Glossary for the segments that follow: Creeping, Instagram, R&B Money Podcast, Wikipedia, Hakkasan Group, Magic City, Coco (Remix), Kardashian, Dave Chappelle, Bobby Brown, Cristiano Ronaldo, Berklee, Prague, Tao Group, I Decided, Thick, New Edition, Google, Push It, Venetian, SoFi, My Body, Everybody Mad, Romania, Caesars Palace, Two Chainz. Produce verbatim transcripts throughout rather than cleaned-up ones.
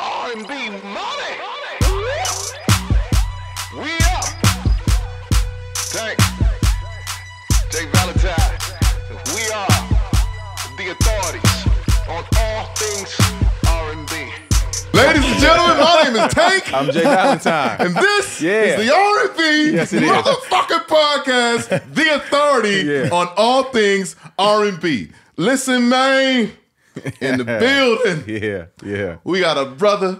R and B Money! We up! Tank, J Valentine, we are the authorities on all things R and B. Ladies and gentlemen, my name is Tank. I'm J Valentine. And this yeah. is the R and B yes, motherfucking podcast, the authority yeah. on all things R and B. Listen, man. In the building. Yeah, yeah. We got a brother.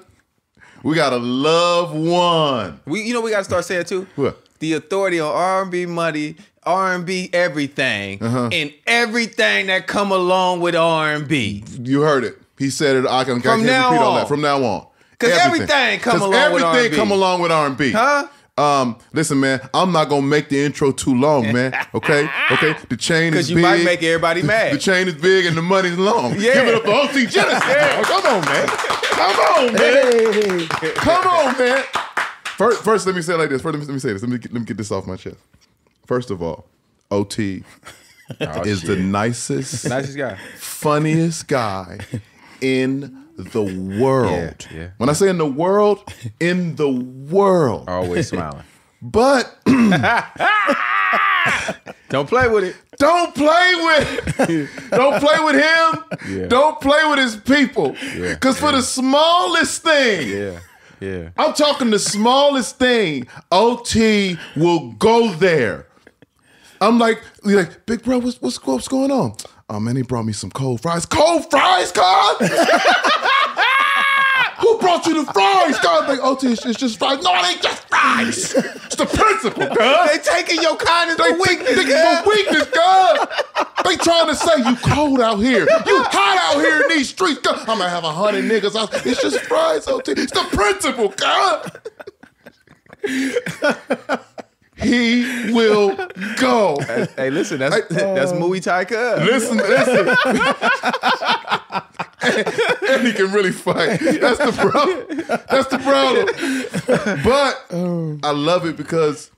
We got a loved one. We, you know, we got to start saying too? What? The authority on R and B money, R and B everything, uh-huh. and everything that come along with R and B. You heard it. He said it. I, can, I can't now repeat on. all that. From now on. Because everything. everything come along everything with R and B. everything come along with R and B. Huh? Um, listen, man, I'm not going to make the intro too long, man. Okay? Okay? The chain is big. Because you might make everybody mad. The chain is big and the money's long. Yeah. Give it up to O T. Genasis. Yeah. Come on, man. Come on, man. Hey. Come on, man. First, first, let me say it like this. First, let me, let me say this. Let me, get, let me get this off my chest. First of all, O T oh, is shit. the nicest, nicest guy, funniest guy in the world. Yeah, yeah, when yeah. I say in the world, in the world. Always smiling. But don't play with it. Don't play with it. Don't play with him. Yeah. Don't play with his people. Yeah, Cause yeah. for the smallest thing. Yeah. Yeah. I'm talking the smallest thing. O T will go there. I'm like, like, big bro, what's what's what's going on? Oh man, he brought me some cold fries. Cold fries, God? Who brought you the fries, God? Like, O T, it's, it's just fries. No, it ain't just fries. It's the principle, God. They taking your kindness for weakness. They taking for weakness, God. They trying to say you cold out here. You hot out here in these streets, God. I'm gonna have a hundred niggas out. It's just fries, O T. It's the principle, God. He will go. Hey, listen, that's I, that's uh, Muay Thai Cub. Listen, listen. and, and he can really fight. That's the problem. That's the problem. But oh. I love it because,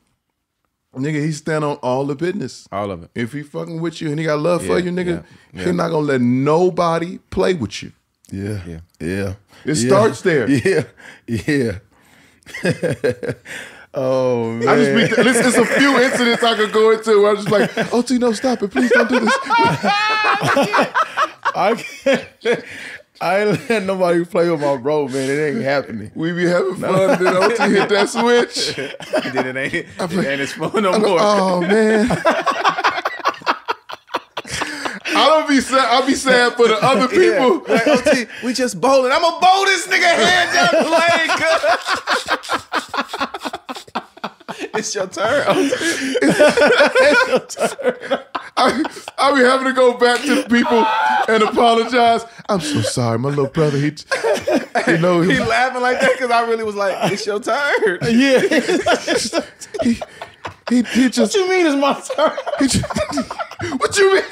nigga, he stand on all the business. All of it. If he fucking with you and he got love yeah, for you, nigga, yeah, yeah. he not gonna let nobody play with you. Yeah. Yeah. yeah. It yeah. starts there. Yeah. Yeah. Oh man! I just be, listen, it's a few incidents I could go into where I'm just like, O T, no, stop it, please don't do this. I can't, I ain't let nobody play with my bro, man. It ain't happening. We be having fun, no. then O T hit that switch. Then it ain't, it ain't his phone no I'm more. Like, oh man. I don't be sad. I be sad for the other people. Yeah. Like, O T, we just bowling. I'm gonna bowl this nigga hand down the lane. It's your turn. It's your turn. I, I be having to go back to the people and apologize. I'm so sorry, my little brother. He, you know, he, he laughing like that because I really was like, it's your turn. Yeah. he, He, he just, what you mean it's my turn? He just, what you mean?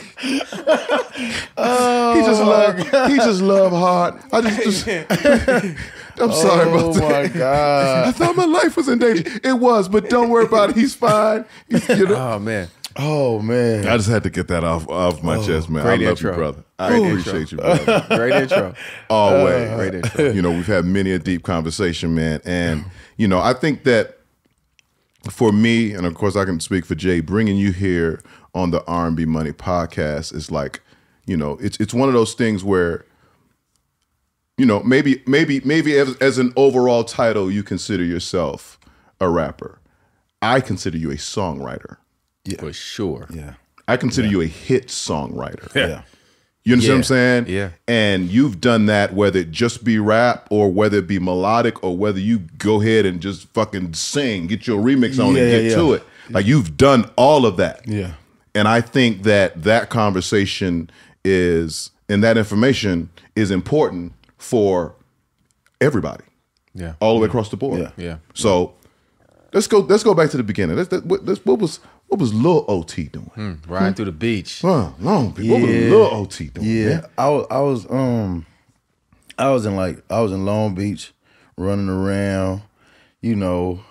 Oh, he just love. He just love hard. I just. just I'm oh, sorry about that. Oh my god! I thought my life was in danger. It was, but don't worry about it. He's fine. He's, you know? Oh man. Oh man. I just had to get that off off my oh, chest, man. I love intro. you, brother. I appreciate you, brother. Great intro. Always. Uh, great intro. You know, we've had many a deep conversation, man, and you know, I think that. For me, and of course I can speak for Jay, bringing you here on the R and B Money podcast is like, you know, it's it's one of those things where, you know, maybe maybe maybe as, as an overall title, you consider yourself a rapper. I consider you a songwriter. Yeah, for sure. Yeah, I consider yeah. you a hit songwriter. Yeah, you understand yeah. what I'm saying? Yeah, and you've done that whether it just be rap or whether it be melodic or whether you go ahead and just fucking sing, get your remix on yeah, and get yeah. to it. Like you've done all of that. Yeah, and I think that that conversation is and that information is important for everybody. Yeah, all the way across the board. Yeah, yeah. So let's go. Let's go back to the beginning. Let's, that, what, that's, what was. What was Lil O T doing? Mm, riding hmm. through the beach. Huh, Long Beach. Yeah. What was Lil O T doing? Yeah, I was, I was, um, I was in like, I was in Long Beach, running around, you know,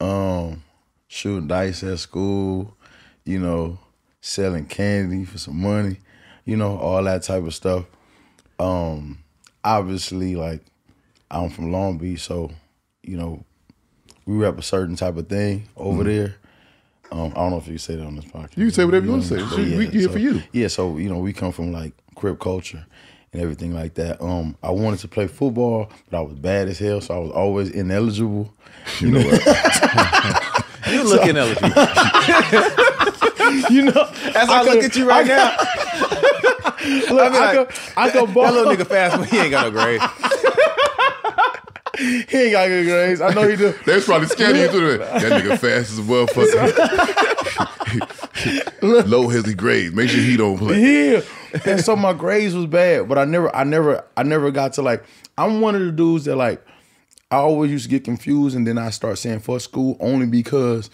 um, shooting dice at school, you know, selling candy for some money, you know, all that type of stuff. Um, obviously, like, I'm from Long Beach, so, you know, we rap a certain type of thing over mm-hmm. there. Um, I don't know if you say that on this podcast. You can say whatever you, know, you want to say. Yeah, we, we here so, for you. Yeah, so, you know, we come from, like, Crip culture and everything like that. Um, I wanted to play football, but I was bad as hell, so I was always ineligible. You know what? You look so, ineligible. You know, as I, I look could, at you right I now. Could, look, I, mean, I, like, could, I could ball. That little nigga fast, but he ain't got no grade. He ain't got good grades. I know he do. They was probably scared you through that. That nigga fast as a motherfucker. Low his grades. Make sure he don't play. Yeah. And so my grades was bad, but I never, I never, I never got to like. I'm one of the dudes that like. I always used to get confused, and then I start saying "fuck school" only because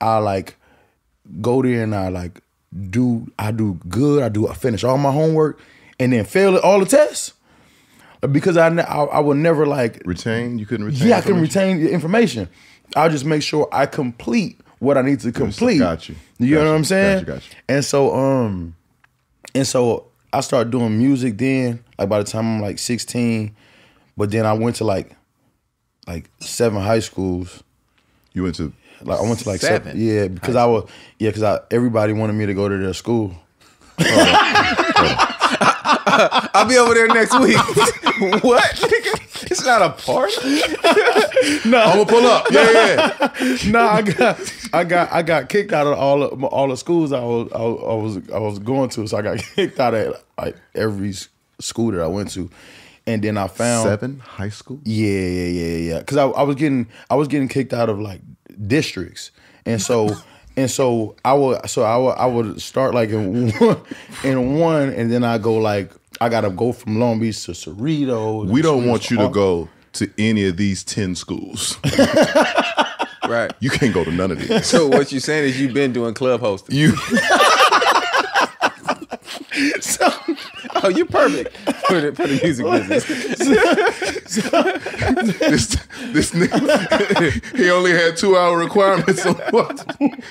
I like go there and I like do. I do good. I do. I finish all my homework, and then fail at all the tests. Because I, I I would never like retain. You couldn't retain. Yeah, I couldn't retain information. I'll just make sure I complete what I need to complete. Got you. You got know you. What I'm saying? Got you, got you. And so um, and so I started doing music. Then like by the time I'm like sixteen, but then I went to like like seven high schools. You went to like I went to like seven. seven yeah, because I was yeah, because I everybody wanted me to go to their school. I'll be over there next week. What? It's not a party. No, I'm gonna pull up. Yeah, yeah. No, I got, I got, I got kicked out of all of, all the schools I was, I, I was, I was going to. So I got kicked out of like every school that I went to, and then I found seven high schools. Yeah, yeah, yeah, yeah. Because I, I was getting, I was getting kicked out of like districts, and so. And so I would, so I would, I would start like in one, in one, and then I go like I gotta go from Long Beach to Cerritos. We don't want you to go to any of these ten schools, right? You can't go to none of these. So what you're saying is you've been doing club hosting. You, so, oh, you're perfect for the, for the music business. So, this this nigga, he only had two hour requirements. So what?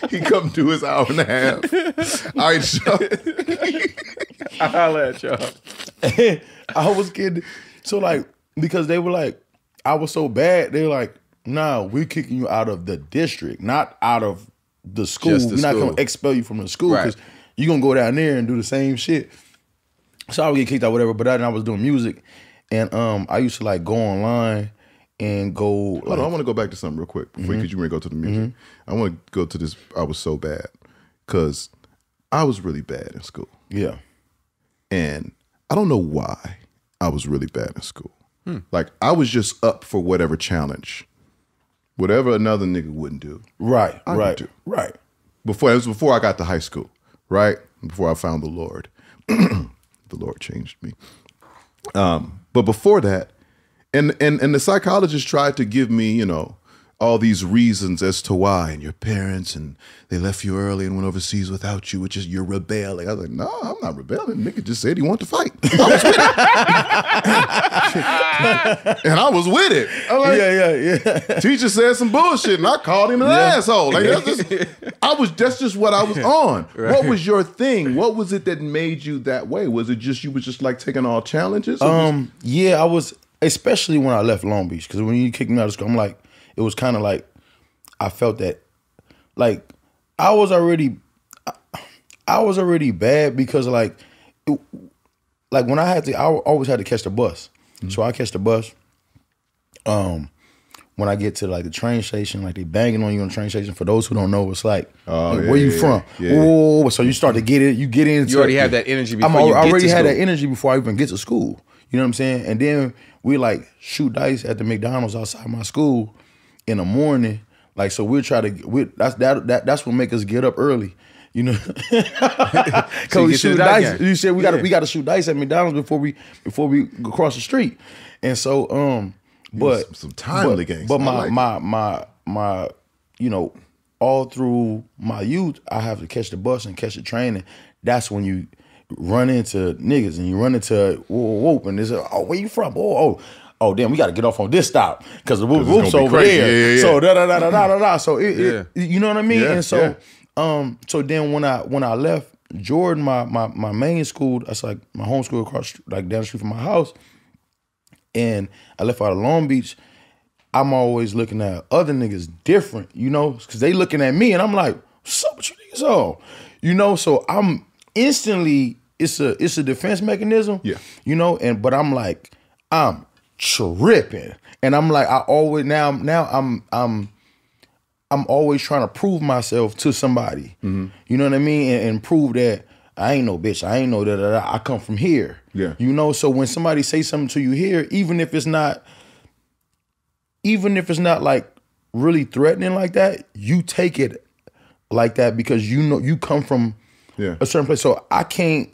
He come do his hour and a half. All right, y'all. I'll holler at y'all. And I was kidding. So like, because they were like, I was so bad. They were like, nah, we're kicking you out of the district, not out of the school. Just the we're not school. Gonna expel you from the school because right. you're gonna go down there and do the same shit. So I would get kicked out, whatever. But I, I was doing music. And um, I used to like go online and go. Hold like, on, I want to go back to something real quick before mm-hmm. you, you go to the music. Mm-hmm. I want to go to this. I was so bad because I was really bad in school. Yeah, and I don't know why I was really bad in school. Hmm. Like I was just up for whatever challenge, whatever another nigga wouldn't do. Right, I right, do. right. Before it was before I got to high school. Right before I found the Lord, the Lord changed me. Um, but before that, and, and and the psychologist tried to give me, you know, all these reasons as to why, and your parents, and they left you early and went overseas without you, which is you're rebelling. I was like, no, I'm not rebelling. Nigga just said he wanted to fight. I was with it. And I was with it. I'm like, yeah, yeah, yeah. Teacher said some bullshit, and I called him an yeah. asshole. Like that's just, I was. That's just what I was on. Right. What was your thing? What was it that made you that way? Was it just you was just like taking all challenges? Um, yeah, I was, especially when I left Long Beach, because when you kicked me out of school, I'm like. It was kind of like, I felt that, like, I was already, I was already bad because, like, it, like when I had to, I always had to catch the bus. Mm-hmm. So I catch the bus. Um, when I get to, like, the train station, like, they banging on you on the train station. For those who don't know, it's like, oh, like yeah, where you yeah, from? Yeah. Oh, so you start to get it, you get into it. You already have that energy before I'm, you I get already to had school. that energy before I even get to school. You know what I'm saying? And then we, like, shoot dice at the McDonald's outside my school. In the morning, like so, we'll try to. We that's that that that's what make us get up early, you know. Because so we shoot dice. You said we yeah. gotta we gotta shoot dice at McDonald's before we before we cross the street, and so um, but some, some timely games. But my like my my my, you know, all through my youth, I have to catch the bus and catch the train, and that's when you run into niggas and you run into whoop and it's oh where you from oh oh. Oh damn! We got to get off on this stop because the whoop whoop's over crazy. there. Yeah, yeah, yeah. So da da da da da da. So it, yeah. it, you know what I mean. Yeah, and so, yeah. um, so then when I when I left Jordan, my my my main school, that's like my home school across like down the street from my house, and I left out of Long Beach, I'm always looking at other niggas different, you know, because they looking at me and I'm like, what's up with you niggas all? You know, so I'm instantly, it's a it's a defense mechanism, yeah, you know, and but I'm like, I'm tripping. And I'm like, I always, now now I'm I'm I'm always trying to prove myself to somebody. Mm-hmm. You know what I mean? And, and prove that I ain't no bitch. I ain't no that I come from here. Yeah. You know, so when somebody say something to you here, even if it's not Even if it's not like really threatening like that, you take it like that because you know you come from yeah. a certain place. So I can't.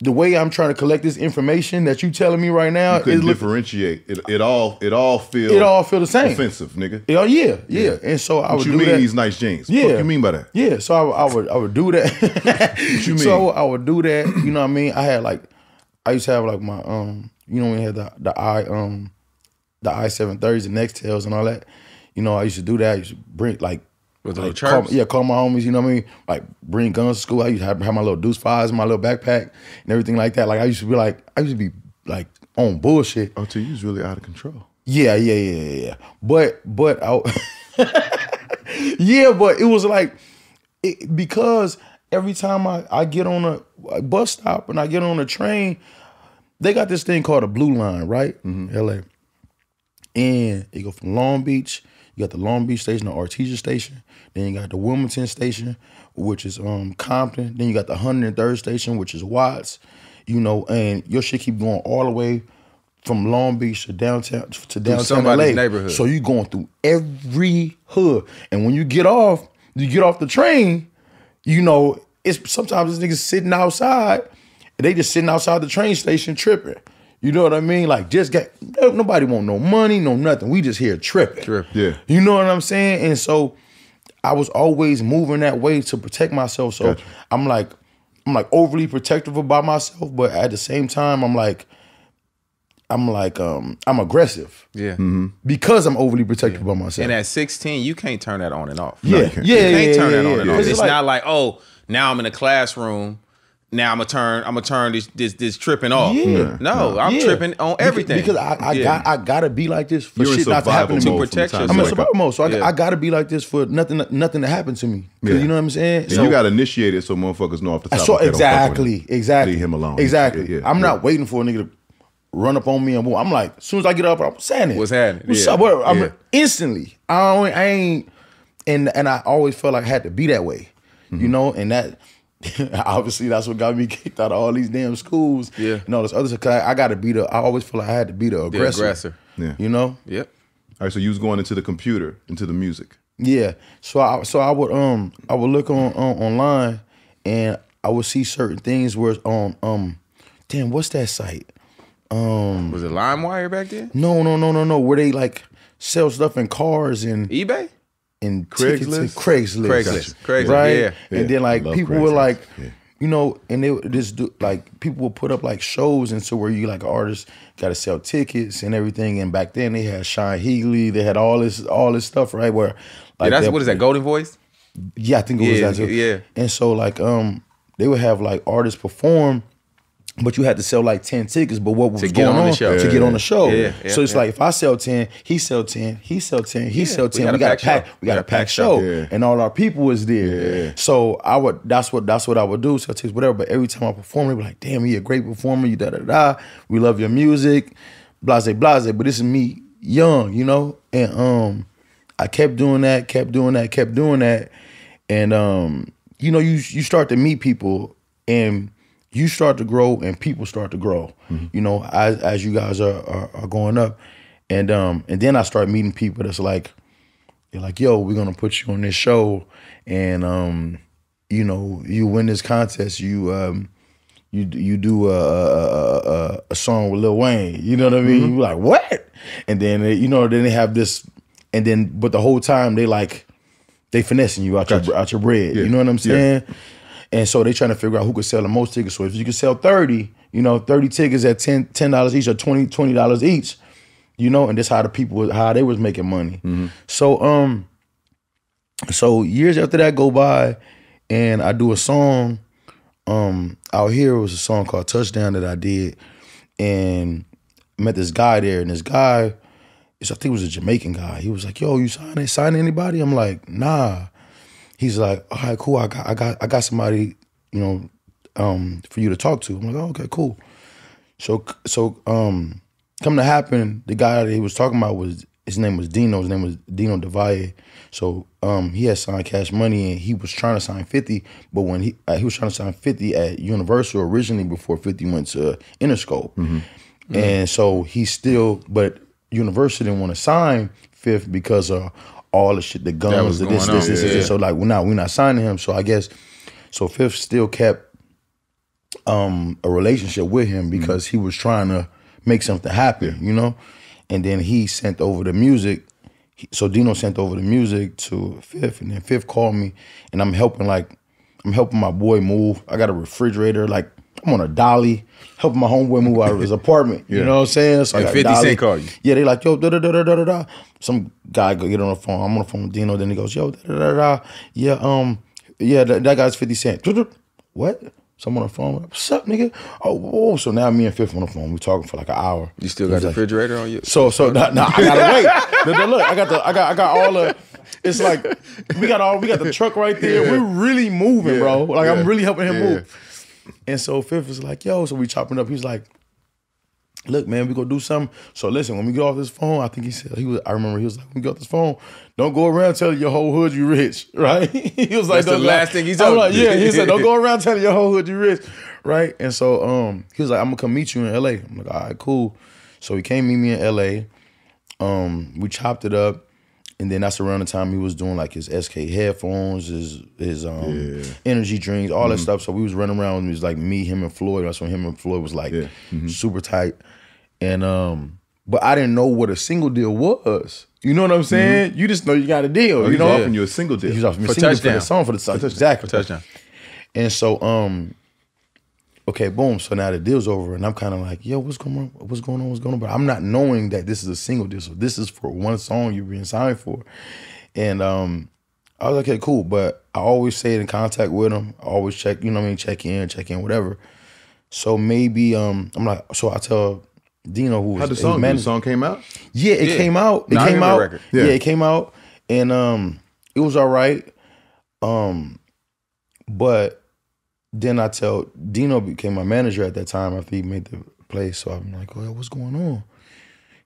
The way I'm trying to collect this information that you telling me right now, you couldn't differentiate. It, it all it all feels it all feel the same. Offensive, nigga. Oh yeah, yeah, yeah. And so I what would. What you do mean that. These nice jeans? Yeah. What you mean by that? Yeah. So I, I would I would do that. What you mean? So I would do that. You know what I mean? I had like I used to have like my um you know when you had the the I um. the I seven thirties, the Nextels and all that. You know, I used to do that. I used to bring, like, with like call, yeah, call my homies, you know what I mean? Like, bring guns to school. I used to have, have my little Deuce Fives in my little backpack and everything like that. Like, I used to be like, I used to be, like, on bullshit. Oh, so you was really out of control. Yeah, yeah, yeah, yeah, yeah. But, but, I, yeah, but it was like, it, because every time I, I get on a bus stop and I get on a train, they got this thing called a blue line, right? Mm-hmm. L A. And you go from Long Beach, you got the Long Beach station, the Artesia station, then you got the Wilmington station, which is um Compton, then you got the one hundred third station, which is Watts, you know, and your shit keep going all the way from Long Beach to downtown to downtown somebody's L A. Neighborhood. So you're going through every hood. And when you get off, you get off the train, you know, it's sometimes these niggas sitting outside, and they just sitting outside the train station tripping. You know what I mean? Like, just got, nobody want no money, no nothing. We just here tripping. Trip, yeah. You know what I'm saying? And so I was always moving that way to protect myself. So gotcha. I'm like, I'm like overly protective about myself, but at the same time, I'm like, I'm like, um, I'm aggressive. Yeah. Mm-hmm. Because I'm overly protective yeah. about myself. And at sixteen, you can't turn that on and off. Yeah. No, you can't, yeah, you yeah, can't yeah, turn yeah, that yeah, on yeah, and yeah. off. It's, it's like, not like, oh, now I'm in a classroom. Now I'm gonna turn. I'm gonna turn this this this tripping off. Yeah. No, I'm yeah. tripping on everything because, because I, I yeah. got I gotta be like this for You're shit not to happen to me. Protect yourself. I'm in survival mode, so yeah. I, I gotta be like this for nothing nothing to happen to me. Yeah. You know what I'm saying? And so, you gotta initiate it so motherfuckers know off the top. So exactly, exactly. Leave him alone. Exactly. Yeah, yeah, I'm yeah. not waiting for a nigga to run up on me and boom. I'm like, as soon as I get up, I'm saying it. What's happening? What's yeah. up? What, I'm yeah. instantly. I, don't, I ain't and and I always felt like I had to be that way. Mm-hmm. You know, and that. Obviously, that's what got me kicked out of all these damn schools. Yeah, and all this other stuff. Cause I, I got to be the. I always feel like I had to be the aggressor. The aggressor. Yeah. You know. Yep. All right. So you was going into the computer, into the music. Yeah. So I so I would um I would look on, on online, and I would see certain things where um um, damn, what's that site? Um, was it LimeWire back then? No, no, no, no, no. Where they like sell stuff in cars and eBay. In Craigslist? Craigslist. Craigslist. Craigslist. Right? Yeah. yeah. And then like people Craigslist. Were like, yeah. you know, and they just do like people would put up like shows and so where you like artists gotta sell tickets and everything. And back then they had Sean Healy, they had all this all this stuff, right? Where like yeah, that's they, what is that, Golden Voice? Yeah, I think it yeah, was that too. Yeah. And so like um they would have like artists perform, but you had to sell like ten tickets. But what was going on to get on the show? Yeah, yeah, so it's yeah. like if I sell ten, he sell ten, he sell ten, he yeah, sell ten. We got a pack. We got a pack show, yeah. and all our people was there. Yeah. So I would. That's what. That's what I would do. Sell tickets, whatever. But every time I perform, they were like, "Damn, you're a great performer. You da da da. We love your music, blase blase." But this is me young, you know. And um, I kept doing that, kept doing that, kept doing that, and um, you know, you you start to meet people and. You start to grow and people start to grow, mm-hmm. you know, as, as you guys are, are, are going up. And um, and then I start meeting people that's like, they're like, yo, we're going to put you on this show. And, um, you know, you win this contest, you um, you you do a, a, a, a song with Lil Wayne. You know what I mean? Mm-hmm. You're like, what? And then, they, you know, then they have this, and then, but the whole time they like, they finessing you out, gotcha. your, out your bread. Yeah. You know what I'm saying? Yeah. And so they trying to figure out who could sell the most tickets. So if you could sell thirty, you know, thirty tickets at ten dollars, ten dollars each or twenty dollars, twenty dollars each, you know, and that's how the people, how they was making money. Mm-hmm. So um, so years after that go by and I do a song um, out here. It was a song called Touchdown that I did. And met this guy there, and this guy, I think it was a Jamaican guy. He was like, "Yo, you sign sign anybody?" I'm like, "Nah." He's like, "All right, cool. I got, I got, I got somebody, you know, um, for you to talk to." I'm like, "Oh, okay, cool." So, so, um, come to happen, the guy that he was talking about was his name was Dino. His name was Dino DeVaye. So, um, he had signed Cash Money, and he was trying to sign fifty. But when he uh, he was trying to sign fifty at Universal originally before fifty went to Interscope, mm-hmm. Mm-hmm. and so he still, but Universal didn't want to sign Fifth because of all the shit, the guns, the this, this, this, yeah, this. Yeah. So like, we're not, we're not signing him. So I guess, so Fifth still kept um, a relationship with him because mm-hmm. he was trying to make something happen, you know? And then he sent over the music. So Dino sent over the music to Fifth, and then Fifth called me, and I'm helping like, I'm helping my boy move. I got a refrigerator, like, I'm on a dolly, helping my homeboy move out of his apartment. Yeah. You know what I'm saying? So like fifty Cent call you. Yeah, they like, yo, da da da da da da. Some guy go get on the phone. I'm on the phone with Dino. Then he goes, yo, da da da da. Yeah, um, yeah, that, that guy's fifty Cent. What? So I'm on the phone. What's up, nigga? Oh, whoa. So now me and Fifth on the phone. We talking for like an hour. You still got the refrigerator on you? So, so no, no, I gotta wait. No, no, look, I got the, I got, I got all the. It's like we got all, we got the truck right there. Yeah. We're really moving, yeah, bro. Like yeah. I'm really helping him yeah. move. And so Fifth was like, yo, so we chopping up. He's like, look, man, we gonna do something. So listen, when we get off this phone, I think he said, he was, I remember he was like, when we get off this phone, don't go around telling your whole hood you rich, right? He was like, that's the last thing he told me. Like, yeah, he said, don't go around telling your whole hood you rich, right? And so um, he was like, I'm gonna come meet you in L A. I'm like, all right, cool. So he came meet me in L A. Um, we chopped it up. And then that's around the time he was doing like his S K headphones, his his um yeah. energy drinks, all mm-hmm. that stuff. So we was running around, and it was like me, him, and Floyd. That's when him and Floyd was like yeah. mm-hmm. super tight. And um, but I didn't know what a single deal was. You know what I'm saying? Mm-hmm. You just know you got a deal. Oh, you know, he's offering you a single deal. He's offering me a single deal for the song for the song. Exactly. For touchdown. And so um, okay, boom. So now the deal's over, and I'm kind of like, yo, what's going on? What's going on? What's going on? But I'm not knowing that this is a single deal. So this is for one song you're being signed for. And um, I was like, okay, cool. But I always stayed in contact with him. I always check, you know what I mean? Check in, check in, whatever. So maybe um, I'm like, so I tell Dino who was. How the song, the song came out? Yeah, it yeah. came out. It not came out. Yeah. yeah, it came out. And um, it was all right. Um, but then I tell, Dino became my manager at that time after he made the play. So I'm like, oh, what's going on?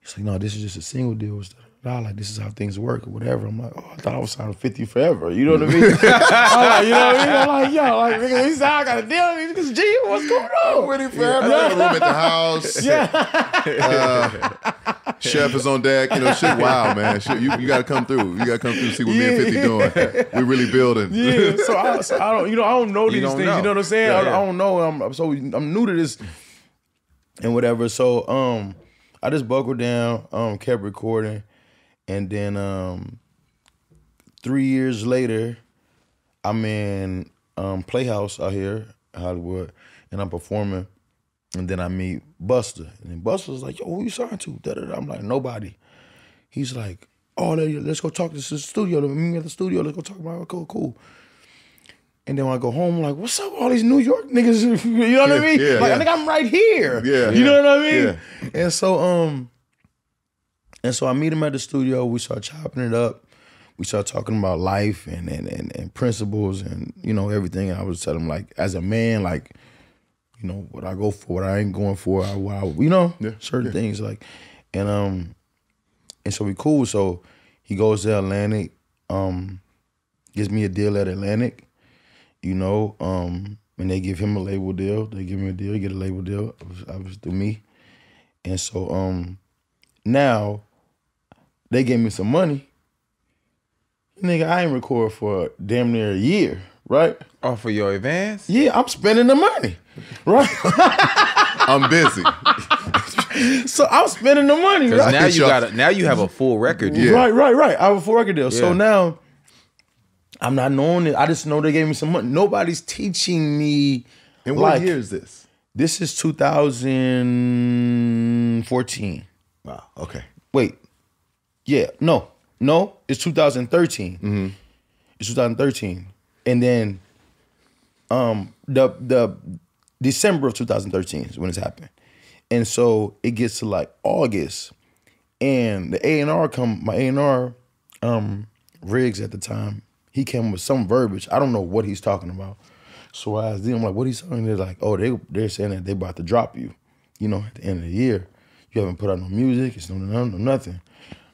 He's like, no, this is just a single deal. Like, this is how things work or whatever. I'm like, oh, I thought I was signing fifty forever. You know what I mean? I'm like, you know what I mean? I'm like, yo, like, nigga, he said I got a deal. Because G, what's going on? With him forever. Yeah, I got a room at the house. Yeah. Uh, chef is on deck. You know, shit, wow, man. Shit, you, you got to come through. You got to come through and see what yeah. me and fifty doing. We really building. Yeah, so I, so I don't, you know, I don't know these don't things. Know. You know what I'm saying? Yeah, I, yeah. I don't know. I'm, so I'm new to this and whatever. So um, I just buckled down, um, kept recording. And then um, three years later, I'm in um, Playhouse out here, Hollywood, and I'm performing. And then I meet Busta. And then Busta's like, yo, who you signed to? Da, da, da. I'm like, nobody. He's like, oh, let's go talk to the studio. Let me at the studio. Let's go talk about it. Cool, cool. And then when I go home, I'm like, what's up all these New York niggas? You know what yeah, I mean? Yeah, like, yeah. I think I'm right here. Yeah, you yeah, know what I mean? Yeah. And so... um. And so I meet him at the studio. We start chopping it up. We start talking about life and and and, and principles and, you know, everything. And I was telling him, like, as a man, like, you know, what I go for, what I ain't going for, I, what I, you know, yeah, certain yeah. things. Like, and um, and so we cool. So he goes to Atlantic, um, gives me a deal at Atlantic, you know, um, and they give him a label deal. They give me a deal, get a label deal. I was, I was through me. And so um, now... they gave me some money. Nigga, I ain't record for damn near a year, right? Oh, for your advance? Yeah, I'm spending the money, right? I'm busy. So I'm spending the money, right? Now you, gotta, now you have a full record deal. Yeah. Right, right, right. I have a full record deal. Yeah. So now, I'm not knowing it. I just know they gave me some money. Nobody's teaching me. And what like, year is this? This is two thousand fourteen. Wow, okay. Wait. Yeah, no, no, it's two thousand thirteen. Mm-hmm. It's two thousand thirteen. And then um, the the December of two thousand thirteen is when it's happened. And so it gets to like August, and the A and R come, my A and R, um, Riggs at the time, he came with some verbiage. I don't know what he's talking about. So I asked them, like, what are you saying? They're like, oh, they, they're saying that they're about to drop you, you know, at the end of the year. You haven't put out no music, it's no, no, no nothing.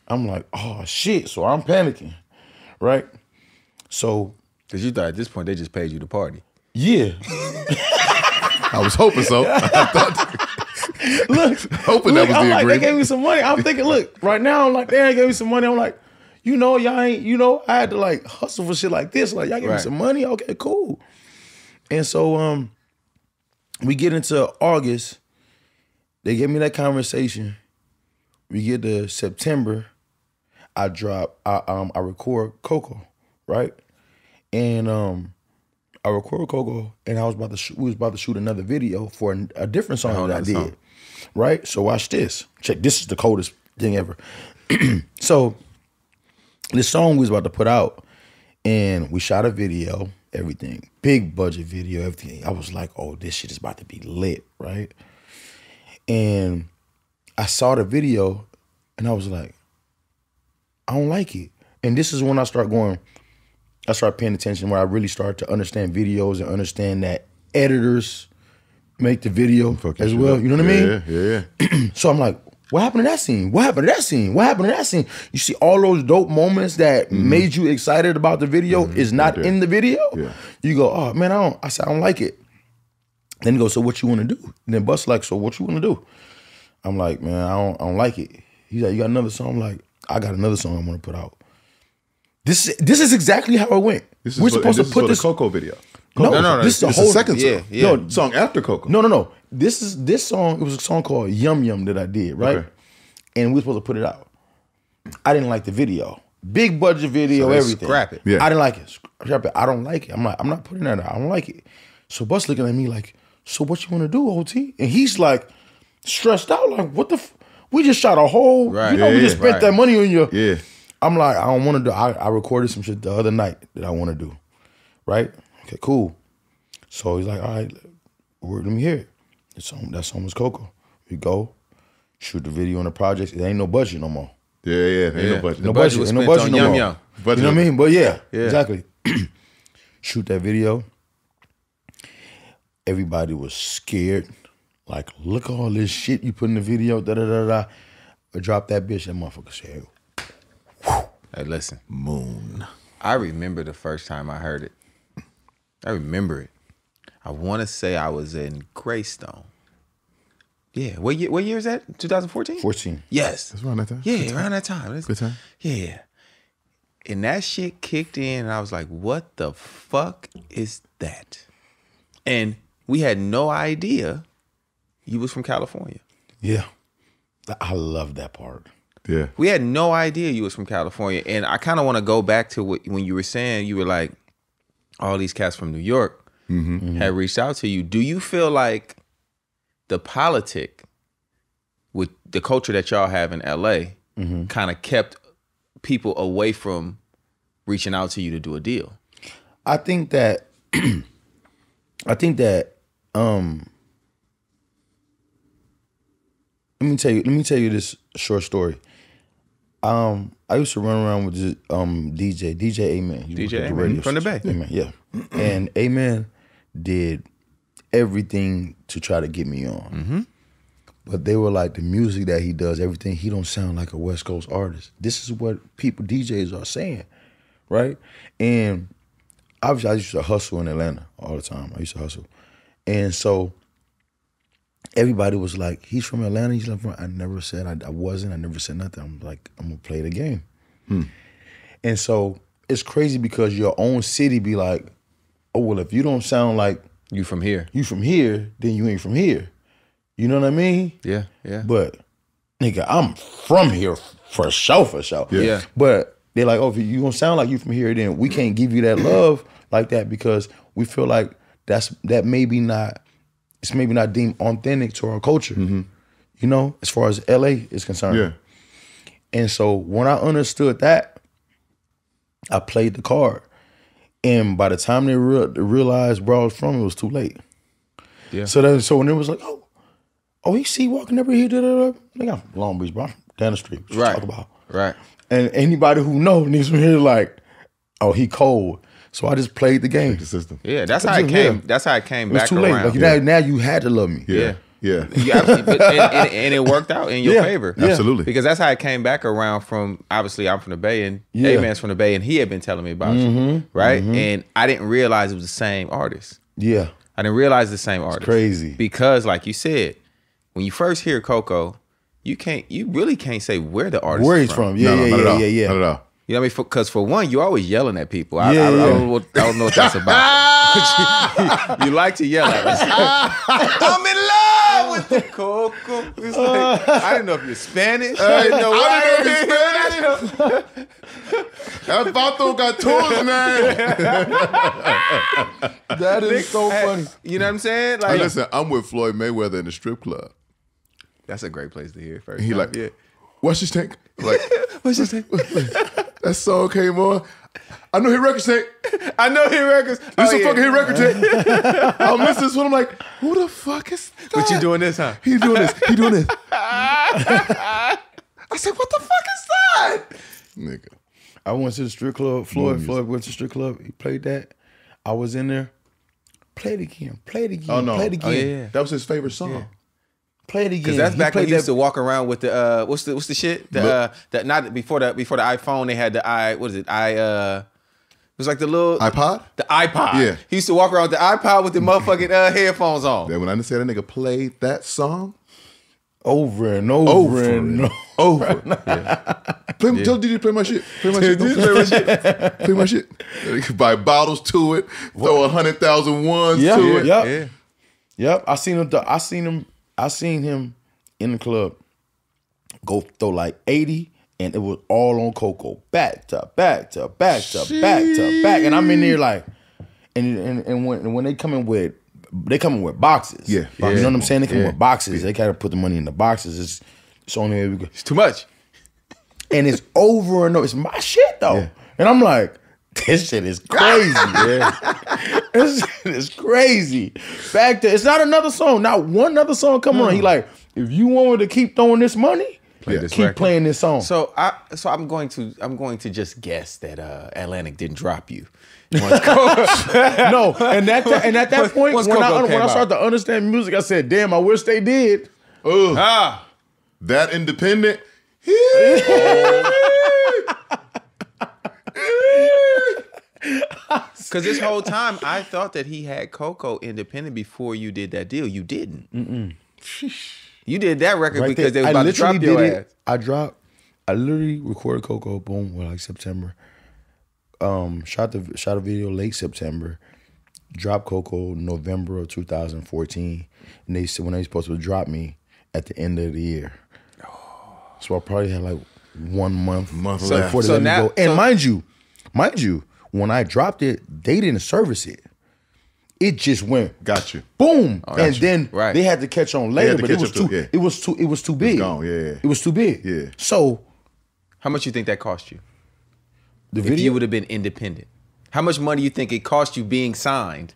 I'm like, oh, shit. So I'm panicking, right? So. Because you thought at this point they just paid you to party. Yeah. I was hoping so. I thought, look, hoping look, that was I'm the like, agreement. They gave me some money. I'm thinking, look, right now, I'm like, they gave me some money. I'm like, you know, y'all ain't, you know, I had to like hustle for shit like this. Like, y'all gave right. me some money? Okay, cool. And so um, we get into August. They gave me that conversation. We get to September. I drop, I um, I record Coco, right? And um, I record Coco, and I was about to shoot, we was about to shoot another video for a, a different song oh, that I did, song. right? So watch this. Check, this is the coldest thing ever. So this song we was about to put out, and we shot a video, everything, big budget video, everything. I was like, oh, this shit is about to be lit, right? And I saw the video, and I was like, I don't like it. And this is when I start going, I start paying attention, where I really start to understand videos and understand that editors make the video as well. Up. You know what yeah, I mean? Yeah, yeah. So I'm like, what happened to that scene? What happened to that scene? What happened to that scene? You see all those dope moments that mm-hmm. made you excited about the video mm-hmm. is not in the video. Yeah. You go, oh man, I don't, I said, I don't like it. Then he goes, so what you want to do? And then Bust like, so what you want to do? I'm like, man, I don't, I don't like it. He's like, you got another song? I'm like, I got another song I want to put out. This, this is exactly how it went. This is We're for, supposed this to put is this the Coco video. Coco. No, no, no, no. This is the whole second song. Yeah, yeah. No, song after Coco. No, no, no. This is this song. It was a song called Yum Yum that I did, right? Okay. And we were supposed to put it out. I didn't like the video. Big budget video, so everything. Scrap it. Yeah. I didn't like it. Scrap it. I don't like it. I'm like, I'm not putting that out. I don't like it. So Bus looking at me like, so what you want to do, O T? And he's like, stressed out, like, what the? F we just shot a whole. Right. You know, yeah, we just spent right. that money on your. Yeah. I'm like, I don't want to do, I, I recorded some shit the other night that I want to do, right? Okay, cool. So he's like, all right, let me hear it. It's on, that song was Coco. We go, shoot the video on the project. It ain't no budget no more. Yeah, yeah, it ain't yeah. no budget. No budget, budget. Ain't no budget no yum, more. Yum. You know what I mean? But yeah, yeah. exactly. Shoot that video. Everybody was scared. Like, look at all this shit you put in the video, da-da-da-da. I dropped that bitch, that motherfucker said, hey, listen. Moon. I remember the first time I heard it. I remember it. I want to say I was in Greystone. Yeah. What year, what year is that? twenty fourteen? fourteen. Yes. That's around that time. Yeah, around that time. That's, Good time. Yeah. And that shit kicked in, and I was like, what the fuck is that? And we had no idea you was from California. Yeah. I love that part. Yeah. We had no idea you was from California. And I kind of want to go back to what, when you were saying, you were like, all these cats from New York mm-hmm, mm-hmm. had reached out to you. Do you feel like the politic with the culture that y'all have in L A mm-hmm. kind of kept people away from reaching out to you to do a deal? I think that, I think that, um, let me tell you, let me tell you this short story. Um, I used to run around with this, um D J, D J Amen. You D J Amen, radio from the Bay. Amen, yeah. And Amen did everything to try to get me on. Mm-hmm. But they were like, the music that he does, everything, he don't sound like a West Coast artist. This is what people, D Js are saying, right? And obviously I used to hustle in Atlanta all the time. I used to hustle. And so everybody was like, he's from Atlanta, he's from, I never said I, I wasn't, I never said nothing. I'm like, I'm gonna play the game. Hmm. And so it's crazy because your own city be like, oh, well, if you don't sound like you from here, you from here, then you ain't from here. You know what I mean? Yeah, yeah. But nigga, I'm from here for sure, for sure. Yeah. yeah. But they're like, oh, if you don't sound like you from here, then we can't give you that love like that because we feel like that's that maybe not it's maybe not deemed authentic to our culture, mm-hmm. you know, as far as L A is concerned. Yeah. And so when I understood that, I played the card. And by the time they, re they realized where I was from, it was too late. Yeah. So, that, so when it was like, oh, oh, he see walking over here, da da da. Nigga, I'm from Long Beach, bro. I'm from down the street. What you right. talk about? Right. And anybody who knows niggas from here like, oh, he cold. So I just played the game. The system. Yeah, that's how it came. That's how it came back around. It was too late. Like, yeah. now, now you had to love me. Yeah. yeah. Yeah, yeah but, and, and it worked out in your yeah, favor, yeah. absolutely. Because that's how it came back around. From obviously, I'm from the Bay, and yeah. A-Man's from the Bay, and he had been telling me about mm-hmm, you, right? Mm-hmm. And I didn't realize it was the same artist. Yeah, I didn't realize the same artist. It's crazy, because like you said, when you first hear Coco, you can't, you really can't say where the artist where he's from. from. Yeah, no, yeah, no, yeah, yeah, yeah, yeah. Not at all. You know what I mean? Because for, for one, you're always yelling at people. I, yeah, I, I, yeah. I, don't, I don't know what that's about. you, you like to yell at us. I'm in love with the Coco. It's like, I didn't know if you're Spanish. I didn't know if you're Spanish. El Pato Gatos, man. That is so funny. You know what I'm saying? Like, hey, listen, I'm with Floyd Mayweather in the strip club. That's a great place to hear first. He time. like, yeah. What's his tank? Like, what's his tank? That song came on. I know hit records, Tank. I know hit records. This oh, a yeah. fucking hit record, Tank. I'll miss this one. I'm like, who the fuck is that? But you doing this, huh? He's doing this. He doing this. I said, what the fuck is that? Nigga. I went to the strip club. Floyd, Floyd went to the strip club. He played that. I was in there. Play it again. Play it again. Oh, no. Play it again. Oh, yeah, yeah. That was his favorite song. Yeah. Play it again. Because that's back when you used to walk around with the uh, what's the what's the shit? The, uh, that not before the before the iPhone, they had the i what is it i uh, it was like the little iPod. The iPod. Yeah, he used to walk around with the iPod with the motherfucking uh, headphones on. Then when I didn't say that nigga played that song over and over, over and over. over. Yeah. Play, yeah. Tell D J play my shit. Play my shit. Play my shit. Play my shit. Buy bottles to it. What? Throw a hundred thousand ones yep. to it. Yep. Yeah. Yep. I seen him. I seen him. I seen him in the club go throw like eighty, and it was all on Coco. Back to back to back to Jeez. back to back. And I'm in there like, and and, and when and when they come in with, they come in with boxes. Yeah. Boxes. Yeah. You know what I'm saying? They come yeah. with boxes. Yeah. They gotta put the money in the boxes. It's, it's only way we go. It's too much. And it's over and over. It's my shit though. Yeah. And I'm like, this shit is crazy, man. This shit is crazy. Back to, it's not another song. Not one other song come mm. on. He like, if you wanted to keep throwing this money, Play yeah, this keep record. playing this song. So I, so I'm going to, I'm going to just guess that uh, Atlantic didn't drop you. no, and at that, and at that point, Once when, I, when I started to understand music, I said, damn, I wish they did. Ooh, ah, that independent. Because this whole time I thought that he had Coco independent before you did that deal. You didn't. Mm-mm. You did that record right because there. they was I about to drop your ass. It. I dropped. I literally recorded Coco. Boom. Well, like September. Um, shot the shot a video late September. Dropped Coco November of two thousand fourteen, and they said when they supposed to drop me at the end of the year. So I probably had like one month, month so, left. So now, go. And so, mind you, mind you. when I dropped it, they didn't service it. It just went. Got you. Boom. Oh, and you. then right. they had to catch on later, but it was too, too yeah. it was too it was too big. It's gone, yeah, yeah. It was too big. Yeah. So how much you think that cost you? The if video? you would have been independent. How much money you think it cost you being signed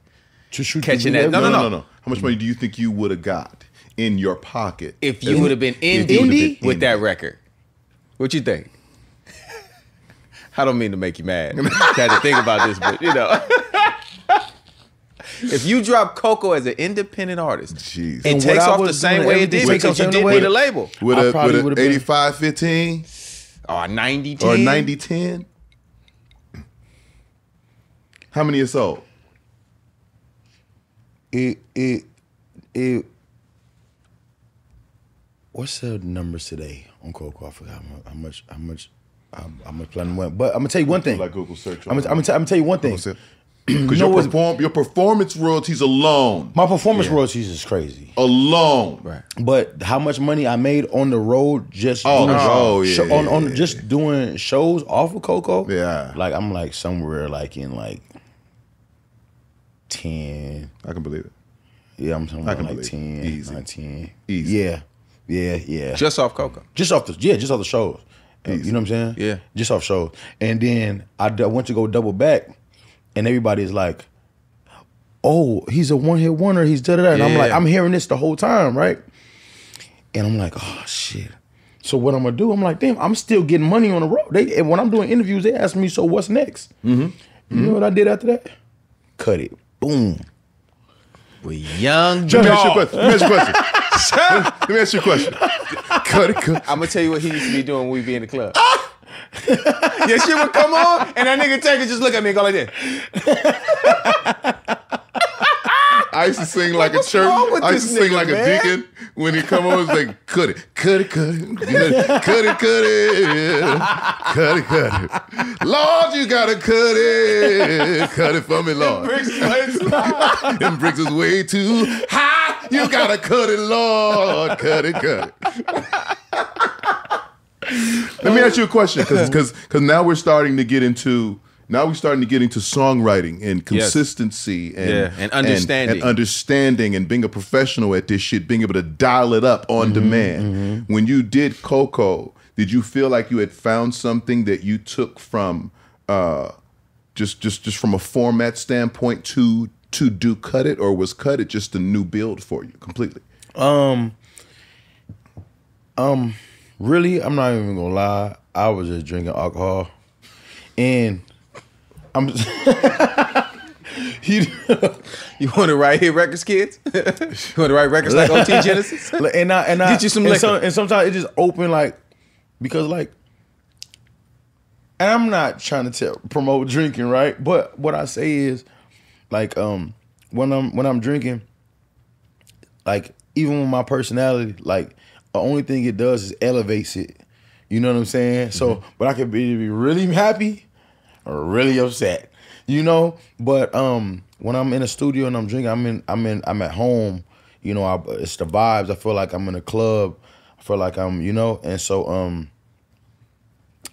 to shoot catching that? No no, no, no, no, no. How much money do you think you would have got in your pocket if you would have been indie, indie with indie. that record? What you think? I don't mean to make you mad. I had to think about this, but you know. If you drop Coco as an independent artist, Jeez. it and takes off the same way it did because you didn't need a label. With an eighty-five fifteen? Or ninety ten? Or ninety ten? How many are sold? It, it, it. What's the numbers today on Coco? I forgot how much, how much. I'm, I'm gonna plan one, but I'm gonna tell you one thing. Like Google search. I'm gonna, I'm gonna, I'm gonna tell you one thing. Because your, perform, your performance royalties alone. My performance yeah. royalties is crazy. Alone, right? But how much money I made on the road just oh, doing, oh yeah, yeah, on, on yeah, just yeah. doing shows off of Coco? Yeah, like I'm like somewhere like in like ten. I can believe it. Yeah, I'm somewhere I can like ten, Easy. nineteen. Easy. Yeah, yeah, yeah. Just off Coco. Just off the yeah, just off the shows. Easy. You know what I'm saying? Yeah. Just off shows. And then I d went to go double back, and everybody's like, oh, he's a one-hit wonder. He's da-da-da. And yeah. I'm like, I'm hearing this the whole time, right? And I'm like, oh, shit. So what I'm going to do, I'm like, damn, I'm still getting money on the road. They, and when I'm doing interviews, they ask me, so what's next? Mm-hmm. You know what I did after that? Cut It. Boom. We young John. Let me ask you a question. Let me ask you a question. Cut It, Cut. I'm going to tell you what he used to be doing when we be in the club. Your shit would come on, and that nigga Tank would just look at me and go like that. I used to sing like What's a church. I used to sing nigga, like man? a deacon when he come on. It's like cut it, cut it, cut it, cut it, cut it, cut it, cut it, cut it. Lord, you gotta cut it, cut it for me, Lord. Them bricks is way too high. You gotta cut it, Lord. Cut it, cut it. Let me ask you a question, because because because now we're starting to get into. Now we're starting to get into songwriting and consistency yes. and, yeah. and understanding and, and understanding and being a professional at this shit, being able to dial it up on mm-hmm, demand. Mm-hmm. When you did Coco, did you feel like you had found something that you took from uh, just just just from a format standpoint to to do Cut It, or was Cut It just a new build for you completely? Um, um, really, I'm not even gonna lie. I was just drinking alcohol and. I'm just you, you want to write hit records, kids? You want to write records like O T. Genasis? and I and I get you some and, some and sometimes it just open like because like and I'm not trying to tell, promote drinking, right? But what I say is like um when I'm when I'm drinking, like even with my personality, like the only thing it does is elevates it. You know what I'm saying? Mm-hmm. So, but I could be, be really happy. Really upset, you know. But um, when I'm in a studio and I'm drinking, I'm in, I'm in, I'm at home. You know, I, it's the vibes. I feel like I'm in a club. I feel like I'm, you know. And so um,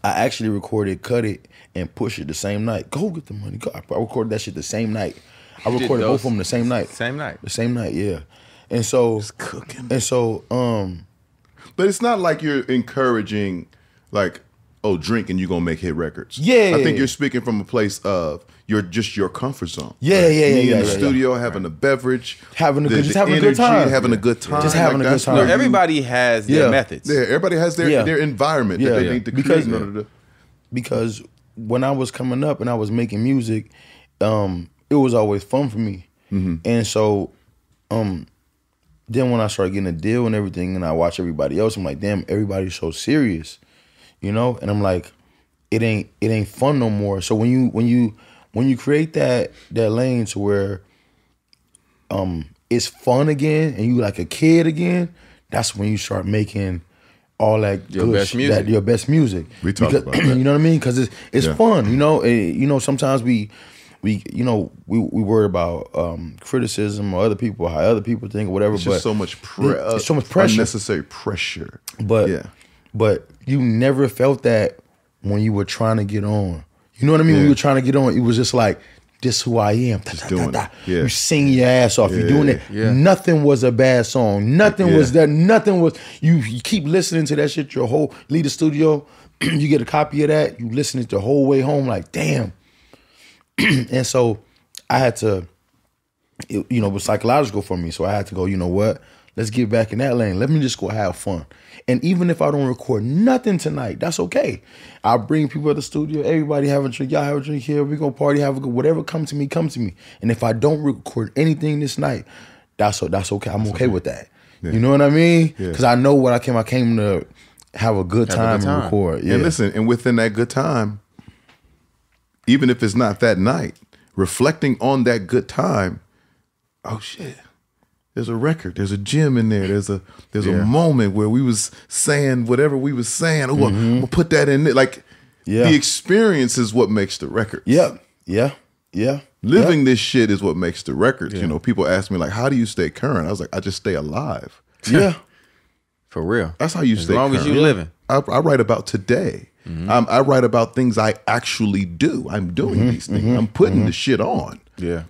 I actually recorded "Cut It" and "Push It" the same night. Go get the money. Go. I recorded that shit the same night. I recorded both of them the same night. Same night. The same night. Yeah. And so it's cooking. And so um, but it's not like you're encouraging, like. Oh, drink and you're gonna make hit records. Yeah, I think you're speaking from a place of you're just your comfort zone. Yeah, right? yeah, yeah. Being yeah, in the yeah, studio, yeah. having a beverage, having a the, good, just the having energy, a good time, having yeah. a good time, just having like a good time. No, everybody has yeah. their methods. Yeah, everybody has their yeah. their environment yeah, that they yeah. need to because, create in order to. Because when I was coming up and I was making music, um, it was always fun for me, mm-hmm. and so, um, then when I started getting a deal and everything, and I watch everybody else, I'm like, damn, everybody's so serious. You know, and I'm like, it ain't it ain't fun no more. So when you when you when you create that that lane to where um it's fun again and you like a kid again, that's when you start making all that your good best music. That, your best music. We talk because, about that. You know what I mean? Because it's it's yeah. fun. You know, it, you know sometimes we we you know we we worry about um, criticism or other people, how other people think or whatever. It's but just so much pre it's so much pressure, unnecessary pressure. But yeah. But you never felt that when you were trying to get on. You know what I mean? Yeah. When you were trying to get on, it was just like, this is who I am. Da, da, da, da. Yeah. You sing your ass off. Yeah. You're doing it. Yeah. Nothing was a bad song. Nothing yeah. was that. Nothing was. You, you keep listening to that shit your whole, leave the studio, you get a copy of that, you listen it the whole way home like, damn. And so I had to, it, you know, it was psychological for me. So I had to go, you know what? Let's get back in that lane. Let me just go have fun. And even if I don't record nothing tonight, that's okay. I bring people to the studio. Everybody have a drink. Y'all have a drink here. We go party. Have a good whatever. Come to me. Come to me. And if I don't record anything this night, that's that's okay. I'm that's okay, okay with that. Yeah. You know what I mean? Because yeah. I know what I came. I came to have a good time, a good time. and record. Yeah. And listen, and within that good time, even if it's not that night, reflecting on that good time. Oh shit. There's a record. There's a gem in there. There's a there's yeah. a moment where we was saying whatever we was saying. Oh, mm-hmm. I'm gonna put that in there. Like yeah. the experience is what makes the record. Yeah, yeah, yeah. Living yeah. this shit is what makes the record. Yeah. You know, people ask me like, "How do you stay current?" I was like, "I just stay alive." Yeah, for real. That's how you as stay current. As long as you're living. I, I write about today. Mm-hmm. um, I write about things I actually do. I'm doing mm-hmm, these things. Mm-hmm, I'm putting mm-hmm. the shit on. Yeah.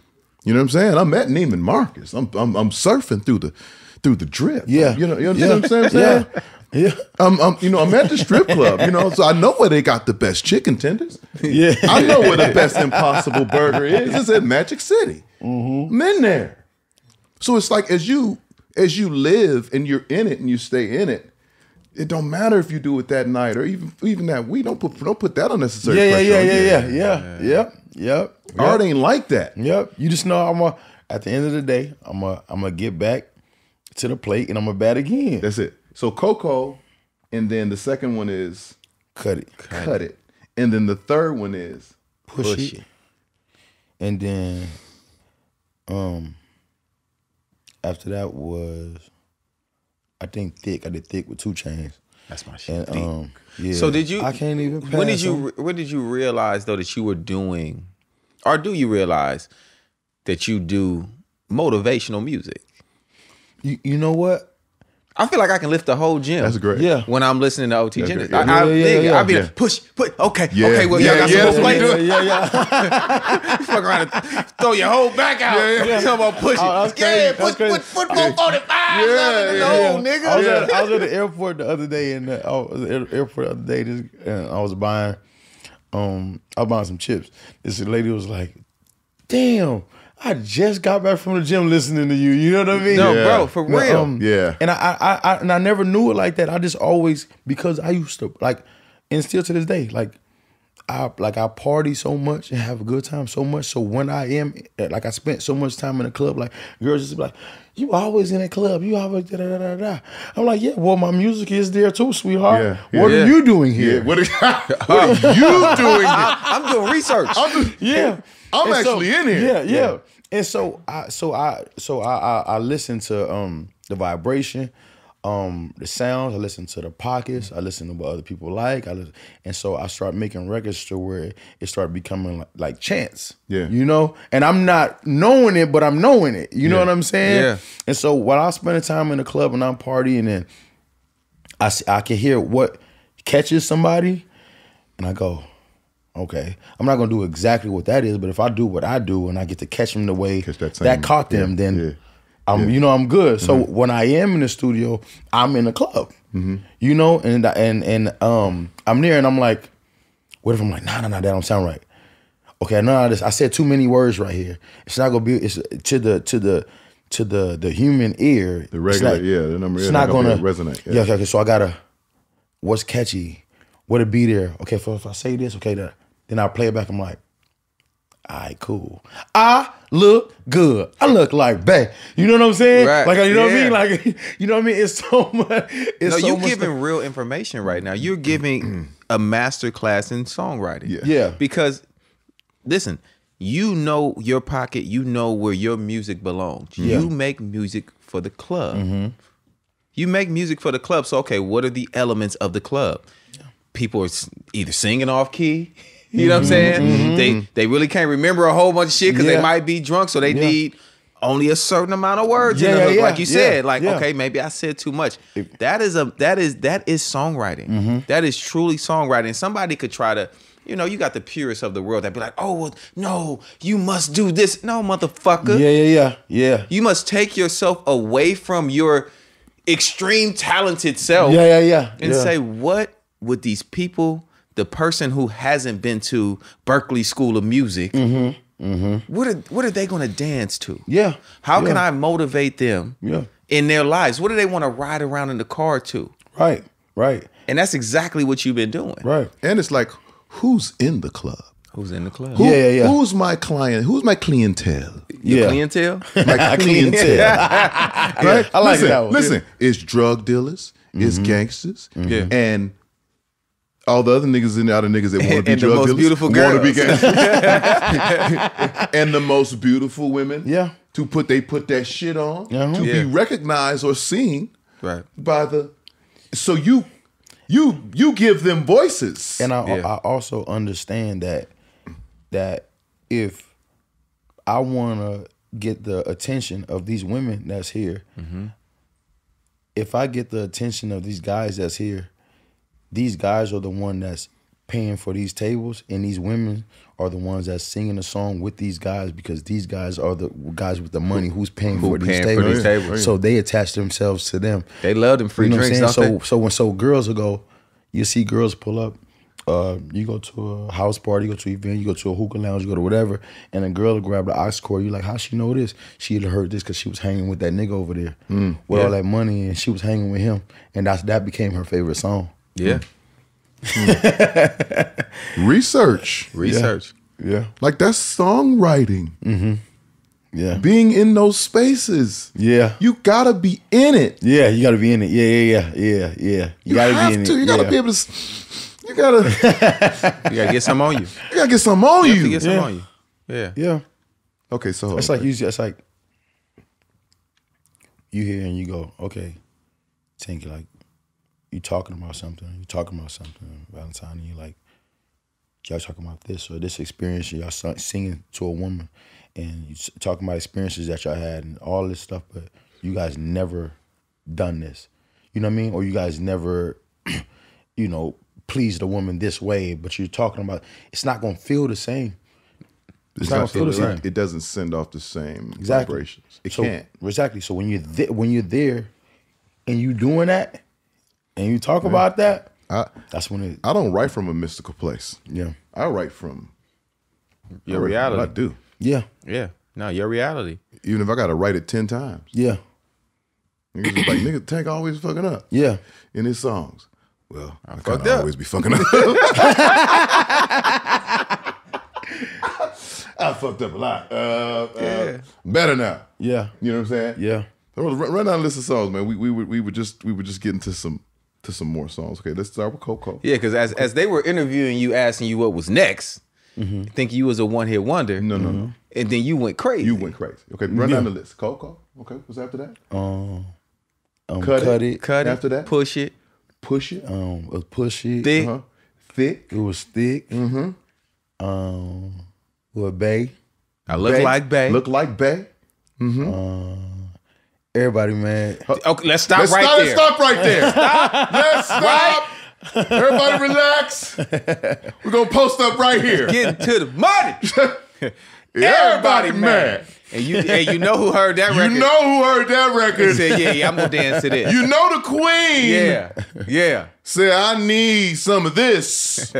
You know what I'm saying? I'm at Neiman Marcus. I'm I'm I'm surfing through the through the drip. Yeah. You know, you know, yeah. you know what I'm saying? Yeah. Yeah. I'm, I'm you know, I'm at the strip club, you know, so I know where they got the best chicken tenders. Yeah. I know where the best Impossible Burger is. It's at Magic City. Mm-hmm. I'm in there. So it's like as you as you live and you're in it and you stay in it, it don't matter if you do it that night or even even that week. Don't put don't put that unnecessary yeah, pressure yeah, yeah, on yeah, you. Yeah, yeah, yeah, yeah, yep, yep. Art yep. ain't like that. Yep. You just know I'm a, at the end of the day, I'm a I'm gonna get back to the plate and I'm gonna bat again. That's it. So Coco, and then the second one is Cut It, Cut, cut it. it, and then the third one is Push, push it. it, and then um after that was. I think Thick. I did Thick with two Chainz. That's my shit. And, um, yeah. So did you? I can't even. Pass when did you? When did you realize though that you were doing, or do you realize that you do motivational music? You you know what? I feel like I can lift the whole gym. That's great. Yeah. When I'm listening to O T. Genasis, yeah. I, I yeah, think yeah, yeah. I be yeah. like, push, push. Okay, yeah. okay. Well, y'all yeah, got yeah, some more yeah, play. Yeah, yeah. yeah. Fuck around and throw your whole back out. Yeah, yeah. You talking about pushing? Oh, that's crazy. Yeah, that's push, crazy. Push, football forty-five. Yeah, yeah. Old nigga. I was, at, I was at the airport the other day, and I was at the airport the other day, and I was buying, um, I was buying some chips. This lady was like, "Damn, I just got back from the gym listening to you." You know what I mean? No, yeah. bro, for real. Um, yeah. And I, I, I, and I never knew it like that. I just always, because I used to like, and still to this day, like, I, like I party so much and have a good time so much. So when I am, like, I spent so much time in the club. Like, girls just be like, "You always in a club. You always da da da da." I'm like, "Yeah, well, my music is there too, sweetheart. Yeah, yeah, what yeah. are you doing here? Yeah. What, are, what are you doing here? I'm doing research. I'm doing, yeah." I'm and actually so, in here. Yeah, yeah, yeah. And so I so I so I I, I listen to um the vibration, um, the sounds, I listen to the pockets, I listen to what other people like. I listen, and so I start making records to where it started becoming like, like chance. Yeah. You know? And I'm not knowing it, but I'm knowing it. You yeah. know what I'm saying? Yeah. And so while I spend time in the club and I'm partying and I I can hear what catches somebody and I go, okay, I'm not gonna do exactly what that is, but if I do what I do and I get to catch them the way that, that caught them, yeah, then yeah, I'm, yeah. you know, I'm good. So mm-hmm. when I am in the studio, I'm in the club, mm-hmm. you know, and and and um, I'm there and I'm like, what if I'm like, nah, nah, nah, that don't sound right. Okay, no, nah, this I said too many words right here. It's not gonna be. It's to the to the to the the human ear. The regular, like, yeah, the number. It's, it's not, not gonna, gonna resonate. Yeah, yeah, okay. So I gotta, what's catchy? What'll be there? Okay, so if I say this, okay, that. Then I play it back. I'm like, all right, cool. I look good. I look like Bae. You know what I'm saying? Right. Like, you know yeah. what I mean? Like, you know what I mean? It's so much. It's no, so you're much giving stuff. Real information right now. You're giving a master class in songwriting. Yeah. yeah. Because, listen, you know your pocket. You know where your music belongs. Yeah. You make music for the club. Mm-hmm. You make music for the club. So, okay, what are the elements of the club? Yeah. People are either singing off key. You know what I'm saying? Mm-hmm. They they really can't remember a whole bunch of shit because yeah. they might be drunk, so they yeah. need only a certain amount of words. Yeah, yeah, yeah. Like you yeah. said, like yeah. okay, maybe I said too much. That is a that is that is songwriting. Mm-hmm. That is truly songwriting. Somebody could try to, you know, you got the purists of the world that be like, oh well, no, you must do this. No, motherfucker. Yeah, yeah, yeah, yeah. You must take yourself away from your extreme talented self. Yeah, yeah, yeah. And yeah. say, what would these people? The person who hasn't been to Berklee School of Music, mm-hmm, mm-hmm. what are what are they going to dance to? Yeah. How yeah. can I motivate them yeah. in their lives? What do they want to ride around in the car to? Right, right. And that's exactly what you've been doing. Right. And it's like, who's in the club? Who's in the club? Who, yeah, yeah. Who's my client? Who's my clientele? Your yeah. clientele? My clientele. Right? I like listen, that one. Listen, yeah. it's drug dealers, mm-hmm. it's gangsters, mm-hmm. yeah. and all the other niggas in there are the niggas that want to be and drug the most dealers, beautiful girls. Be and the most beautiful women. Yeah. To put they put that shit on. Uh-huh. To yeah. be recognized or seen right. by the so you you you give them voices. And I yeah. I also understand that that if I wanna get the attention of these women that's here, mm-hmm. if I get the attention of these guys that's here, these guys are the one that's paying for these tables, and these women are the ones that's singing the song with these guys because these guys are the guys with the money who's paying, Who for, paying these tables. for these tables. So they attach themselves to them. They love them free you know drinks. So, so when so girls will go, you see girls pull up. uh, you go to a house party, you go to an event, you go to a hookah lounge, you go to whatever, and a girl grabbed the ox cord, you're like, how she know this? She had heard this because she was hanging with that nigga over there mm, with yeah. all that money, and she was hanging with him, and that's, that became her favorite song. Yeah. Mm. Research. Research. Yeah. yeah. Like, that's songwriting. Mm-hmm. Yeah. Being in those spaces. Yeah. You gotta be in it. Yeah, you gotta be in it. Yeah, yeah, yeah, yeah, yeah. You, you gotta have be in to. It. You gotta yeah. be able to. You gotta. You gotta get something on you. You gotta get something on you. You have to get something yeah. on you. Yeah. Yeah. Okay, so it's like you. It's like you hear and you go, okay, Tank, like you talking about something. You talking about something, Valentine. And you like y'all talking about this or this experience. Y'all singing to a woman. And you talking about experiences that y'all had and all this stuff, but you guys never done this. You know what I mean? Or you guys never, you know, pleased a woman this way, but you're talking about, it's not going to feel the same. It's, it's not, not going to feel the same. It doesn't send off the same exactly. vibrations. It so, can't. Exactly. So when you're, when you're there and you doing that and you talk yeah. about that, I, that's when it... I don't write from a mystical place. Yeah. I write from... your reality. I do. Yeah. Yeah. No, your reality. Even if I got to write it ten times. Yeah. Niggas just like, nigga, Tank always fucking up. Yeah. In his songs. Well, I, I fucked up. Always be fucking up. I fucked up a lot. Uh, uh, yeah. Better now. Yeah. You know what I'm saying? Yeah. So run down a list of songs, man. We we would we were just we were just getting to some to some more songs. Okay, let's start with Coco. Yeah, because as as they were interviewing you, asking you what was next. Mm-hmm. Think you was a one-hit wonder. No, no, mm-hmm. no. And then you went crazy. You went crazy. Okay, run yeah. down the list. Coco. Okay, what's after that? Um, um cut, cut it. it. Cut it. After that, push it. Push it. Um, push it. Thick. Uh-huh. Thick. It was thick. Mm-hmm. Um, well, Bae. I look Bae. like Bae. Look like Bae. Mm-hmm. Um, everybody mad. Okay, let's stop let's right stop, there. Let's stop right there. Stop. Let's stop. Right? Everybody relax. We're going to post up right here. Getting to the money. Everybody, Everybody mad. mad. And you and you know who heard that record. You know who heard that record. And said, yeah, yeah, I'm going to dance to this. You know the queen. Yeah, yeah. Said, I need some of this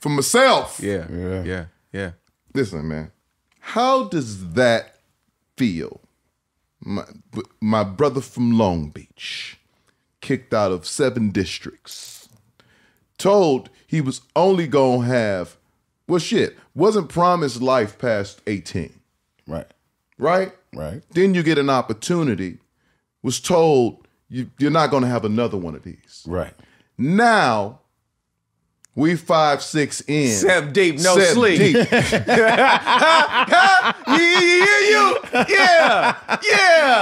for myself. Yeah, yeah, yeah, yeah. Listen, man, how does that feel? My, my brother from Long Beach, kicked out of seven districts. Told he was only gonna have, well, shit, wasn't promised life past eighteen. Right. Right? Right. Then you get an opportunity, was told you, you're not gonna have another one of these. Right. Now, we five, six in. Seven deep, no Seven sleep. Deep. You, yeah, yeah.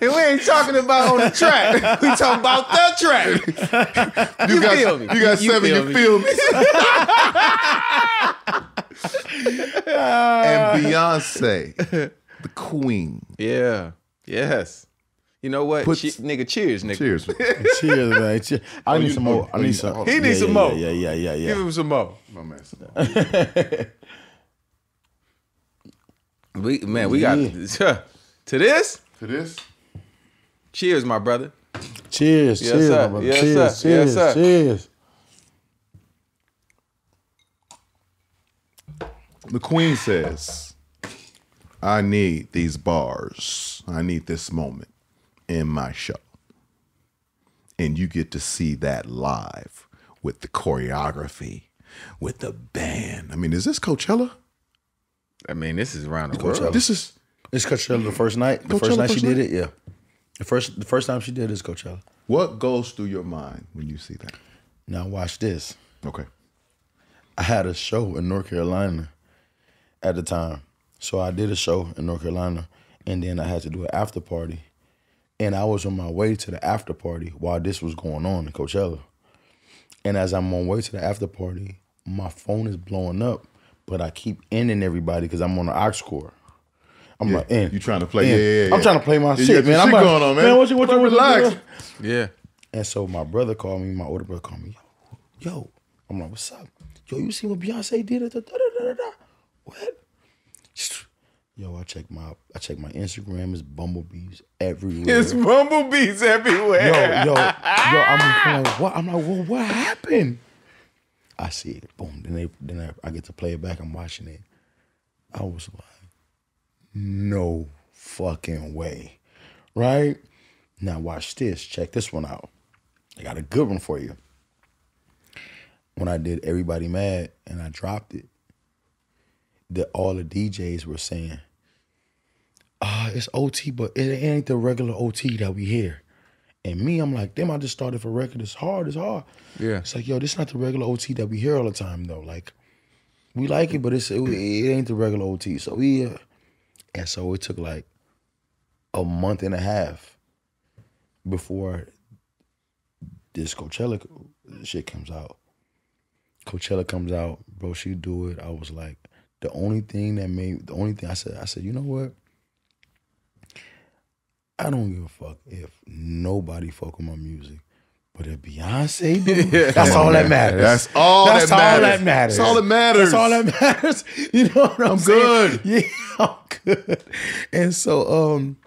And we ain't talking about on the track. We talking about the track. You, you got, feel me? You got you seven. Feel you me. feel me? And Beyonce, the queen. Yeah. Yes. You know what? Puts, che nigga, cheers, nigga. Cheers. Cheers, man. Cheers. I oh, need some more. I need some. He yeah, needs yeah, some more. Yeah, yeah, yeah, yeah. Give him some more. My man. we man, we yeah. got to this. To this. Cheers, my brother. Cheers, yes, cheers, sir. my brother. Yes, cheers, sir. Cheers, yes, sir. Cheers. The queen says, "I need these bars. I need this moment." In my show, and you get to see that live with the choreography, with the band. I mean, is this Coachella? I mean, this is around the Coachella. world. This is it's Coachella the first night. The Coachella first night first she night? did it, yeah. The first the first time she did is Coachella. What goes through your mind when you see that? Now watch this. Okay, I had a show in North Carolina at the time, so I did a show in North Carolina, and then I had to do an after party. And I was on my way to the after party while this was going on in Coachella. And as I'm on my way to the after party, my phone is blowing up, but I keep ending everybody because I'm on the aux cord. I'm yeah. like, end. You trying to play? Yeah, yeah, yeah. I'm trying to play my yeah, shit, man. Shit I'm like, going on, man. man what you, what you, relax. Yeah. And so my brother called me, my older brother called me, yo, yo. I'm like, what's up? Yo, you see what Beyonce did? Da, da, da, da, da. What? Yo, I check my I check my Instagram. It's bumblebees everywhere. It's bumblebees everywhere. Yo, yo, yo. I'm like, what? I'm like, well, what happened? I see it. Boom. Then they then I, I get to play it back. I'm watching it. I was like, no fucking way. Right? Now watch this. Check this one out. I got a good one for you. When I did Everybody Mad and I dropped it, the, all the D Js were saying, ah, oh, it's O T, but it ain't the regular O T that we hear. And me, I'm like, damn, I just started for record. It's hard, it's hard. Yeah. It's like, yo, this is not the regular O T that we hear all the time, though. Like, we like it, but it's, it, it ain't the regular O T. So we, uh, and so it took like a month and a half before this Coachella shit comes out. Coachella comes out, bro, she do it. I was like, the only thing that made, the only thing I said, I said, you know what? I don't give a fuck if nobody fuck with my music, but if Beyonce do, that's all that matters. That's all that matters. That's all that matters. That's all that matters. That's all that matters. You know what I'm saying? I'm good. Yeah, I'm good. And so, um,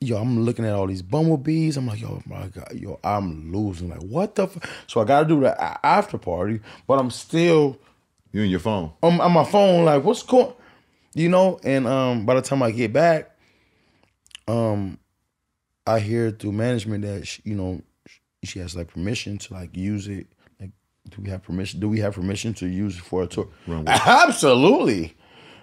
yo, I'm looking at all these bumblebees. I'm like, yo, my God, yo, I'm losing. Like, what the fuck? So I got to do the after party, but I'm still. You and your phone. I'm on my phone, like, what's going, you know? And um, by the time I get back, Um, I hear through management that she, you know, she has like permission to like use it. Like, do we have permission? Do we have permission to use it for a tour? Run with Absolutely.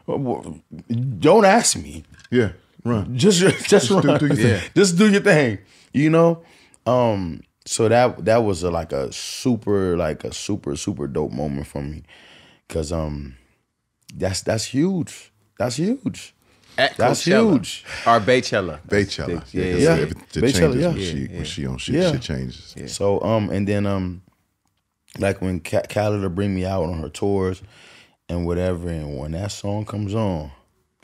It. Don't ask me. Yeah, run. Just, just, just run. Do, do your yeah. thing. Just do your thing. You know. Um. So that that was a, like a super, like a super, super dope moment for me, cause um, that's that's huge. That's huge. At That's Coachella. Huge. Or Baychella. Baychella. Yeah, yeah. yeah. It, it Baychella, changes yeah. When, she, yeah. when she on shit, yeah. shit changes. Yeah. So, um, and then, um, like when Khalida bring me out on her tours and whatever, and when that song comes on.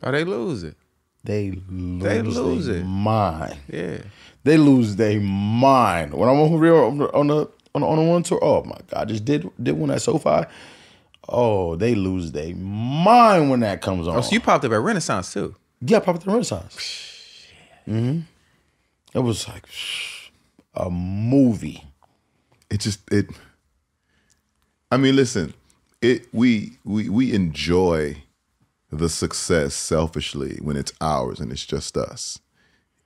Oh, they lose it. They lose, they lose they it. Mind. Yeah. They lose their mind. When I'm on real on the, on the on the one tour, oh my God, I just did did one at SoFi. Oh, they lose their mind when that comes on. Oh, so you popped up at Renaissance too. Yeah, I popped up at Renaissance. Shit. Mm-hmm. It was like a movie. It just it. I mean, listen, it we we we enjoy the success selfishly when it's ours and it's just us,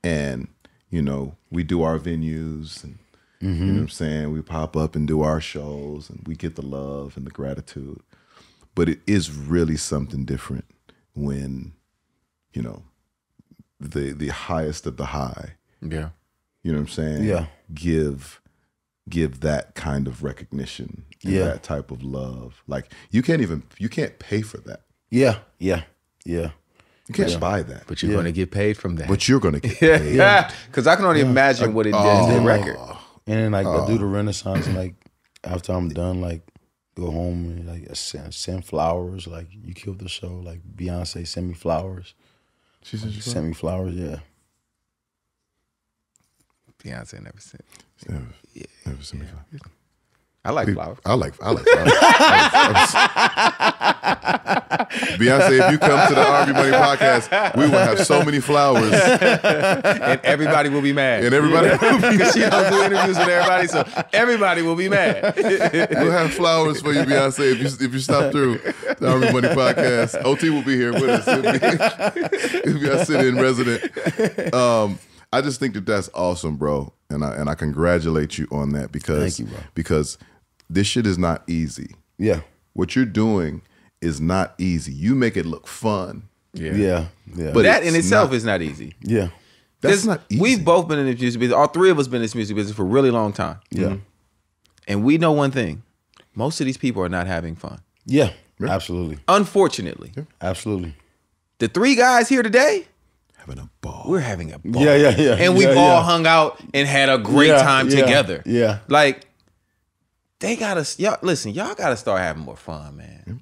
and you know we do our venues and. Mm-hmm. You know what I'm saying? We pop up and do our shows and we get the love and the gratitude. But it is really something different when, you know, the the highest of the high. Yeah. You know what I'm saying? Yeah. Give give that kind of recognition and yeah. that type of love. Like you can't even you can't pay for that. Yeah, yeah, yeah. You can't yeah. buy that. But you're yeah. gonna get paid from that. But you're gonna get paid. Yeah. Cause I can only yeah. imagine like, what it did oh. to the record. And then like uh, I do the Renaissance, and like after I'm done, like go home and like send, send flowers. Like you killed the show. Like Beyonce sent me flowers. She sent you sent me flowers. Yeah. Beyonce never sent. Never, yeah, never sent yeah. me flowers. I like flowers. I like I like flowers. Beyonce, if you come to the R and B Money Podcast, we will have so many flowers, and everybody will be mad. And everybody, because she don't do interviews with everybody, so everybody will be mad. We'll have flowers for you, Beyonce, if you if you stop through the R and B Money Podcast. O T will be here with us. If y'all sit in resident, um, I just think that that's awesome, bro, and I and I congratulate you on that because Thank you, bro. because. This shit is not easy. Yeah. What you're doing is not easy. You make it look fun. Yeah. Yeah. yeah. But that in itself not, is not easy. Yeah. That's There's, not easy. We've both been in this music business. All three of us been in this music business for a really long time. Yeah. Mm-hmm. And we know one thing. Most of these people are not having fun. Yeah. Really? Absolutely. Unfortunately. Yeah. Absolutely. The three guys here today. Having a ball. We're having a ball. Yeah, yeah, yeah. And we've yeah, all yeah. hung out and had a great yeah, time yeah, together. Yeah. Like, They gotta y'all listen. Y'all gotta start having more fun, man. Mm-hmm.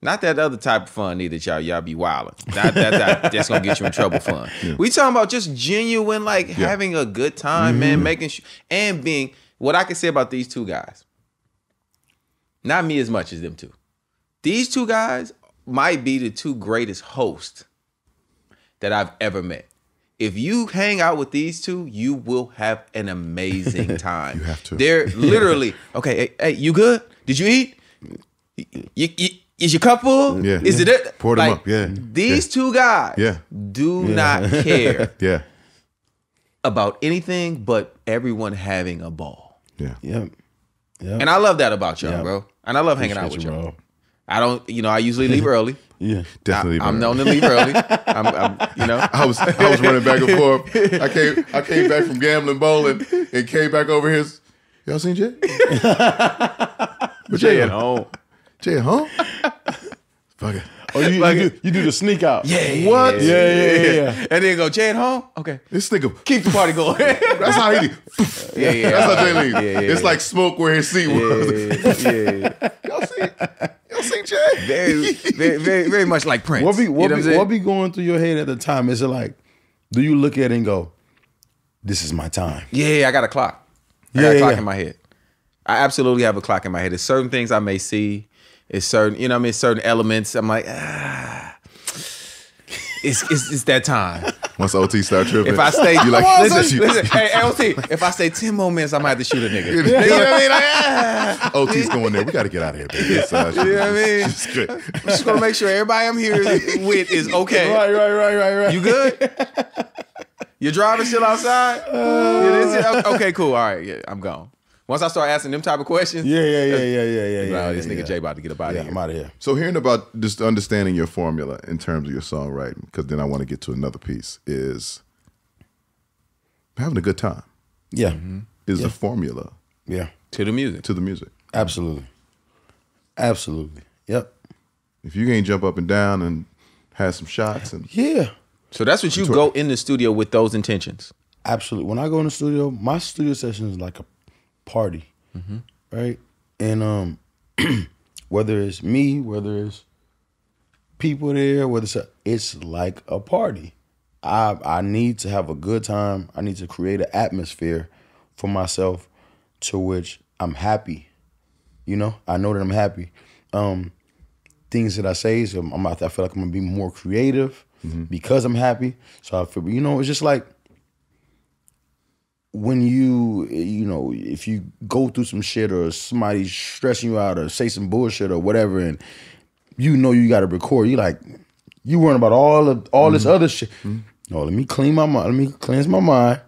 Not that other type of fun either. Y'all y'all be wilding. Not that, that that's gonna get you in trouble. Fun. Yeah. We talking about just genuine, like yeah. having a good time, mm-hmm. man. Making sh and being what I can say about these two guys. Not me as much as them two. These two guys might be the two greatest hosts that I've ever met. if you hang out with these two, you will have an amazing time. You have to. They're literally, okay, hey, hey, you good? Did you eat? You, you, is your cup full? Yeah. Is yeah. it? Pour them like, up, yeah. These yeah. two guys yeah. do yeah. not care yeah. about anything but everyone having a ball. Yeah. Yep. Yep. And I love that about y'all, yep. bro. And I love hanging Appreciate out with y'all. Bro. I don't, you know, I usually leave early. Yeah, definitely. I, I'm known to leave early. I'm, I'm, you know, I was I was running back and forth. I came I came back from gambling, bowling, and came back over here. Y'all seen Jay? But Jay at home. Jay at home. Fuck it. Oh, you, like, you, do, you do the sneak out. Yeah. What? Yeah, yeah, yeah. yeah, yeah. And then go, Jay at home? Okay. This nigga. Keep the party going. That's how he did. Yeah, yeah. That's how Jay leaves. Yeah, yeah, it's yeah. like smoke where his seat yeah, was. Yeah, yeah, yeah. Y'all see? Y'all see Jay? Very, very, very, very much like Prince. What be, what, you know what, what be going through your head at the time? Is it like, do you look at it and go, this is my time? Yeah, I got a clock. I got yeah, a clock yeah. in my head. I absolutely have a clock in my head. There's certain things I may see. It's certain, you know what I mean? Certain elements. I'm like, ah, it's, it's, it's that time. Once O T start tripping. If I stay, you like, oh, listen, listen, listen, hey, O T, if I stay ten more minutes, I might have to shoot a nigga. You know what I mean? Like, ah. O T's going there. We got to get out of here, baby. Uh, you know what I mean? It's good. I'm just going to make sure everybody I'm here with is okay. Right, right, right, right, right. You good? You driving still outside? Uh, yeah, okay, cool. All right, yeah, I'm gone. Once I start asking them type of questions, yeah, yeah, yeah, yeah, yeah, yeah, yeah, this nigga yeah. Jay about to get up out yeah, of here. I'm out of here. So hearing about just understanding your formula in terms of your songwriting, because then I want to get to another piece, is having a good time. Yeah, is yeah. the formula. Yeah, to the music. To the music. Absolutely, absolutely. Yep. If you ain't jump up and down and have some shots and yeah, so that's what you go in the studio with those intentions. Absolutely. When I go in the studio, my studio session is like a party, mm-hmm. right? And um, whether it's me, whether it's people there, whether it's a, it's like a party. I I need to have a good time. I need to create an atmosphere for myself to which I'm happy. You know, I know that I'm happy. Um, things that I say, so I'm I feel like I'm gonna be more creative mm-hmm. because I'm happy. So I feel, you know, it's just like. When you, you know, if you go through some shit or somebody's stressing you out or say some bullshit or whatever and you know you got to record, you like, you worrying about all of all mm-hmm. this other shit. Mm-hmm. No, let me clean my mind. Let me cleanse my mind,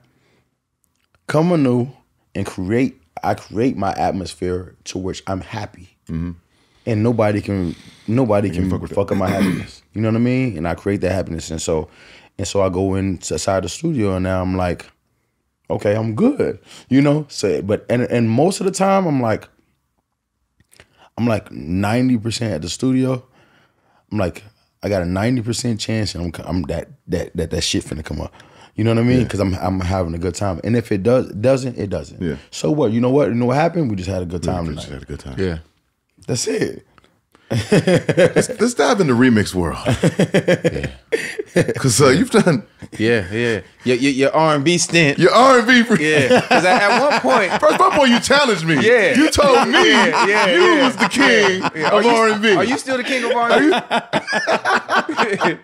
come anew and create, I create my atmosphere to which I'm happy. Mm-hmm. And nobody can, nobody can fuck, fuck up my happiness. You know what I mean? And I create that happiness. And so, and so I go inside the studio and now I'm like, okay, I'm good, you know. So, but and and most of the time, I'm like, I'm like ninety percent at the studio. I'm like, I got a ninety percent chance, and I'm, I'm that that that that shit finna come up. You know what I mean? Because yeah. I'm I'm having a good time. And if it does doesn't, it doesn't. Yeah. So what? You know what? You know what happened? We just had a good time. We just tonight. had a good time. Yeah. That's it. let's, let's dive into remix world. Yeah. Because uh, you've done. Yeah, yeah. Your, your, your R and B stint. Your R and B. Yeah. Because at one point. First of all, you challenged me. Yeah. You told me yeah, yeah, you yeah. was the king yeah. of R and B. Are you still the king of R and B? You,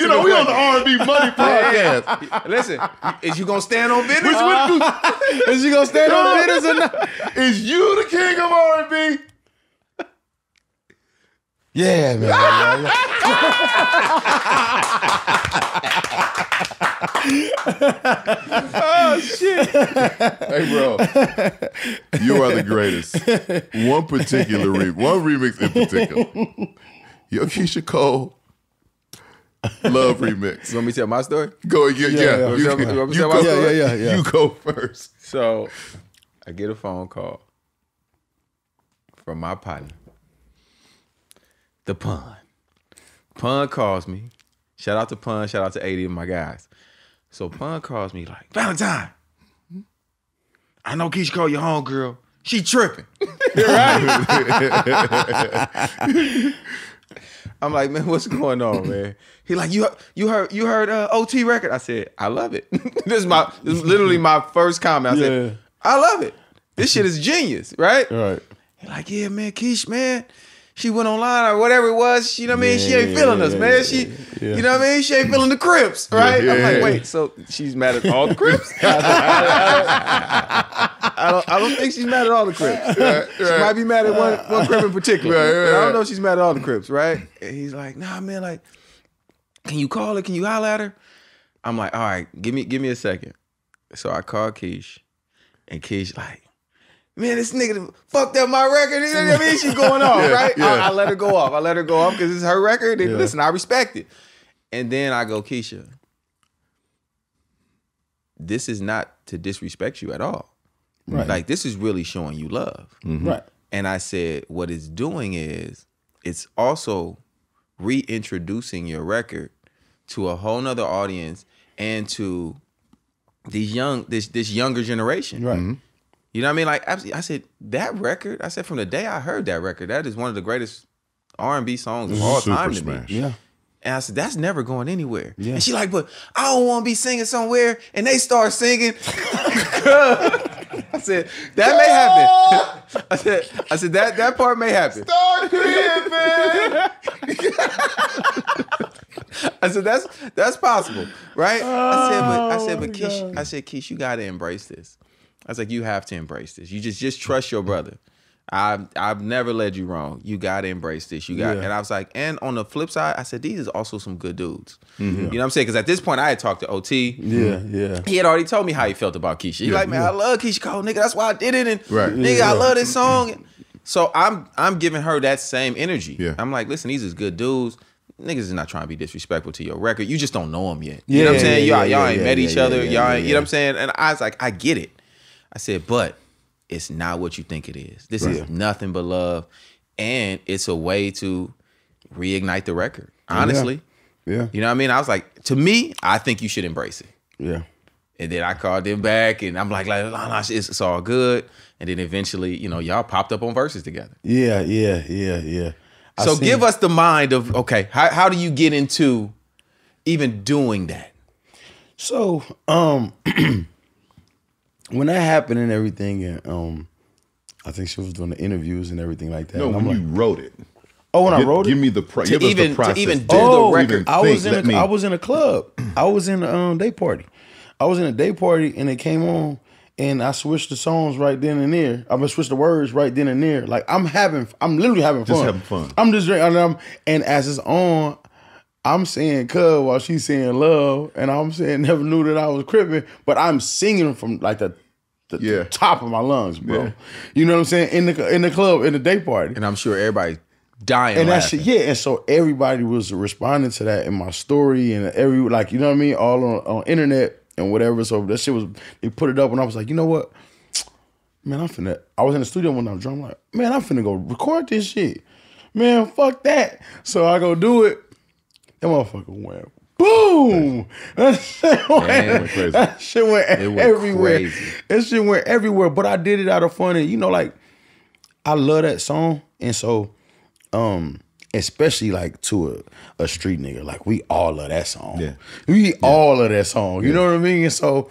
you know, we on the R and B Money Podcast. Yeah. Listen, is you going to stand on business? Uh, is you going to stand on business or not? Is you the king of R and B? Yeah, man. Yeah, yeah. Oh, shit. Hey, bro. You are the greatest. One particular remix, one remix in particular. Your Keyshia Cole Love Remix. You want me to tell my story? Go again. Yeah, yeah, yeah. You go first. So I get a phone call from my partner. The Pun. Pun calls me. Shout out to Pun. Shout out to eighty of my guys. So Pun calls me like, Valentine, I know Keyshia Cole your homegirl. She tripping. You're right. I'm like, man, what's going on, man? He like, you you heard you heard uh, O T record? I said, I love it. This is my this is literally my first comment. I yeah. said, I love it. This shit is genius, right? Right. He like, yeah, man, Keyshia, man. she went online or whatever it was. You know what I mean? Yeah, she ain't feeling yeah, us, man. Yeah, she, yeah. you know what I mean? She ain't feeling the Crips, right? Yeah, yeah, I'm like, wait, so she's mad at all the Crips? I, don't, I, don't, I, don't, I don't think she's mad at all the Crips. Right, she right. might be mad at one, one Crip in particular. Right, right, but I don't know if she's mad at all the Crips, right? And he's like, nah, man, like, can you call her? Can you holler at her? I'm like, all right, give me, give me a second. So I called Keysh, and Keysh like, man, this nigga fucked up my record. You know what I mean? She's going off, yeah, right? Yeah. I, I let her go off. I let her go off because it's her record. And yeah. listen, I respect it. And then I go, Keyshia, this is not to disrespect you at all. Right. Like, this is really showing you love. Mm-hmm. Right. And I said, what it's doing is it's also reintroducing your record to a whole nother audience and to these young, this this younger generation. Right. Mm-hmm. You know what I mean? Like, I said, that record, I said, from the day I heard that record, that is one of the greatest R and B songs of all time to me. Yeah. And I said, that's never going anywhere. Yeah. And she like, but I don't want to be singing somewhere and they start singing. I said, that may happen. I said, I said that that part may happen. Start crying, man. I said, that's that's possible, right? Oh, I said, but I said, but Keysh, I said, Keysh, you gotta embrace this. I was like, you have to embrace this. You just just trust your brother. I've I've never led you wrong. You gotta embrace this. You got yeah. and I was like, and on the flip side, I said, these is also some good dudes. Mm-hmm. You know what I'm saying? Because at this point, I had talked to O T. Yeah, yeah. He had already told me how he felt about Keyshia. He yeah, like, man, yeah. I love Keyshia Cole, nigga. That's why I did it. And right. nigga, yeah. I love this song. So I'm I'm giving her that same energy. Yeah. I'm like, listen, these is good dudes. Niggas is not trying to be disrespectful to your record. You just don't know them yet. You yeah, know what I'm saying? Y'all yeah, yeah, ain't yeah, met yeah, each yeah, other. Yeah, y'all ain't, yeah. you know what I'm saying? And I was like, I get it. I said, but it's not what you think it is. This right. is nothing but love. And it's a way to reignite the record, honestly. Yeah. yeah. You know what I mean? I was like, to me, I think you should embrace it. Yeah. And then I called them back and I'm like, like nah, nah, it's, it's all good. And then eventually, you know, y'all popped up on verses together. Yeah, yeah, yeah, yeah. I so give it. us the mind of, okay, how, how do you get into even doing that? So, um... when that happened and everything, and um, I think she was doing the interviews and everything like that. No, when like, you wrote it. Oh, when give, I wrote it? Give me the, pro give even, the process. To even do oh, the record. I was, in a, I was in a club. I was in a um, day party. I was in a day party, and it came on, and I switched the songs right then and there. I switched the words right then and there. Like, I'm having, I'm literally having fun. Just having fun. I'm just drinking. I'm, and as it's on, I'm saying cuz while she's saying love, and I'm saying never knew that I was crippin', but I'm singing from like the, the, yeah. the top of my lungs, bro. Yeah. You know what I'm saying? In the in the club, in the day party. And I'm sure everybody's dying. And that's yeah, and so everybody was responding to that in my story and every like, you know what I mean? All on, on internet and whatever. So that shit was they put it up and I was like, you know what? Man, I'm finna I was in the studio when I was drunk, I'm like, man, I'm finna go record this shit. Man, fuck that. So I go do it. That motherfucker went boom. That shit went, Damn, crazy. That shit went everywhere. Crazy. That shit went everywhere. But I did it out of fun. And you know, like, I love that song. And so, um, especially like to a, a street nigga, like we all love that song. Yeah. We yeah. all love that song. You yeah. know what I mean? And so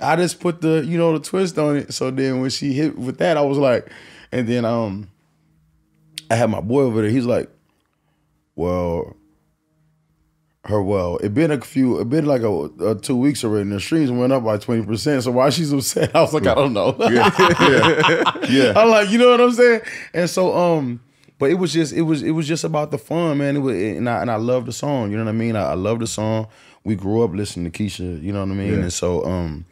I just put the, you know, the twist on it. So then when she hit with that, I was like, and then um I had my boy over there. He's like, well, Her well, it been a few, it been like a, a two weeks already, and the streams went up by twenty percent. So why she's upset? I was like, I don't know. yeah. Yeah. yeah, I'm like, you know what I'm saying? And so, um, but it was just, it was, it was just about the fun, man. It was, and I and I love the song. You know what I mean? I, I love the song. We grew up listening to Keyshia. You know what I mean? Yeah. And so, um,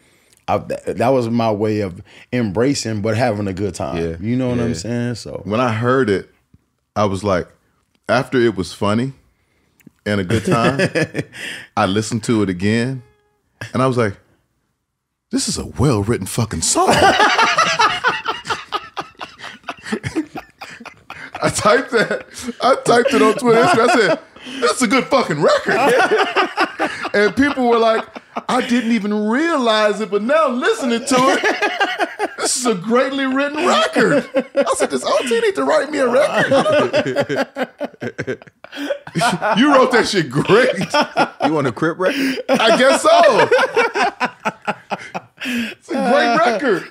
I, that, that was my way of embracing, but having a good time. Yeah. You know what yeah. I'm saying? So when I heard it, I was like, after it was funny and a good time, I listened to it again, and I was like, this is a well-written fucking song. I typed that. I typed it on Twitter. And I said, this is a good fucking record. And people were like, I didn't even realize it, but now listening to it, this is a greatly written record. I said, does O T need to write me a record? You wrote that shit great. You want a Crip record? I guess so. It's a great record.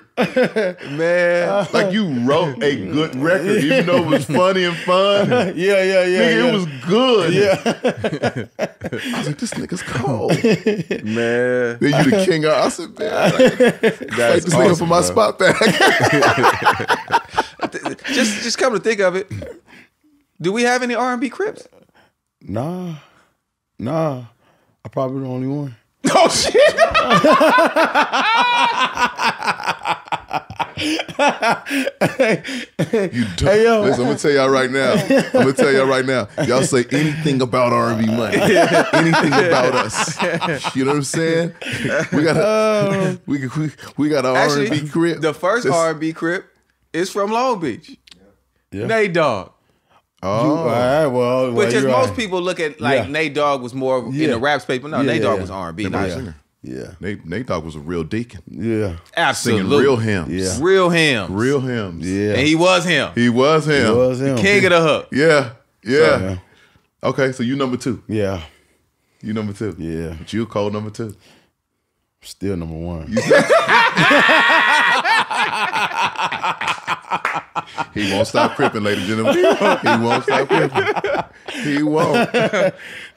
Man. Uh, like you wrote a good record, even though it was funny and fun. Yeah, yeah, yeah. Nigga, yeah. It was good. Yeah. I was like, this nigga's cold. Man. Then you the king of I said, man. I like, this awesome, nigga for my bro. Spot back. just just come to think of it. Do we have any R and B Crips? Nah. Nah. I'm probably the only one. Oh shit! You do. Hey, yo. Listen, I'm gonna tell y'all right now. I'm gonna tell y'all right now. Y'all say anything about R and B Money, anything about us. You know what I'm saying? We got a um, we we, we got an R and B Crip. The first R and B Crip is from Long Beach. Yeah. Nate Dogg. Oh, all right, well, which is most right. people look at like yeah. Nate Dogg was more yeah. in the rap space, but no, yeah, Nate Dogg yeah. was R and B, not singer. Yeah, Nate, Nate Dogg was a real deacon. Yeah, absolutely, singing real hymns, yeah. real hymns, real hymns. Yeah, and he was him. He was him. He was him. The king of the hook. Yeah, yeah. Sorry, okay, so you number two. Yeah, you number two. Yeah, but you cold number two. Still number one. He won't stop cripping, ladies and gentlemen. He won't stop cripping. He won't.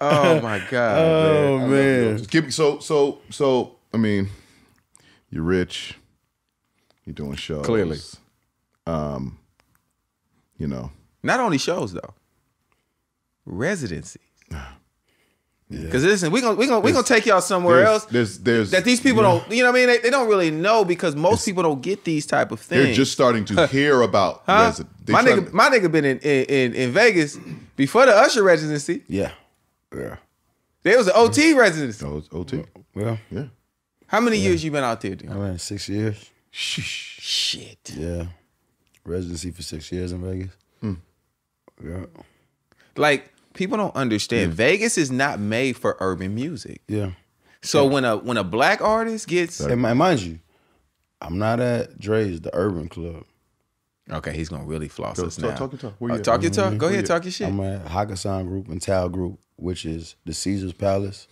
Oh my God. Oh man. man. Just give me, so so so I mean, you're rich. You're doing shows. Clearly. Um, you know. Not only shows though. Residencies. Yeah. Cause listen, we gonna we gonna we gonna take y'all somewhere there's, else. There's, there's, that these people yeah. don't, you know what I mean? They, they don't really know because most people don't get these type of things. They're just starting to hear about. Huh? My nigga, to, my nigga been in, in in Vegas before the Usher residency. Yeah, yeah. There was an O T residency. O T. Well, yeah. How many yeah. years you been out there? Dude? I been six years. Shit. Yeah, residency for six years in Vegas. Mm. Yeah. Like. People don't understand. Yeah. Vegas is not made for urban music. Yeah. So yeah. when a when a black artist gets, and mind you, I'm not at Dre's, the Urban Club. Okay, he's gonna really floss Go, us talk, now. Talk your talk. You uh, talk mm-hmm. your talk. Go Where ahead, you? Talk your shit. I'm at Hakkasan Group and Tao Group, which is the Caesars Palace,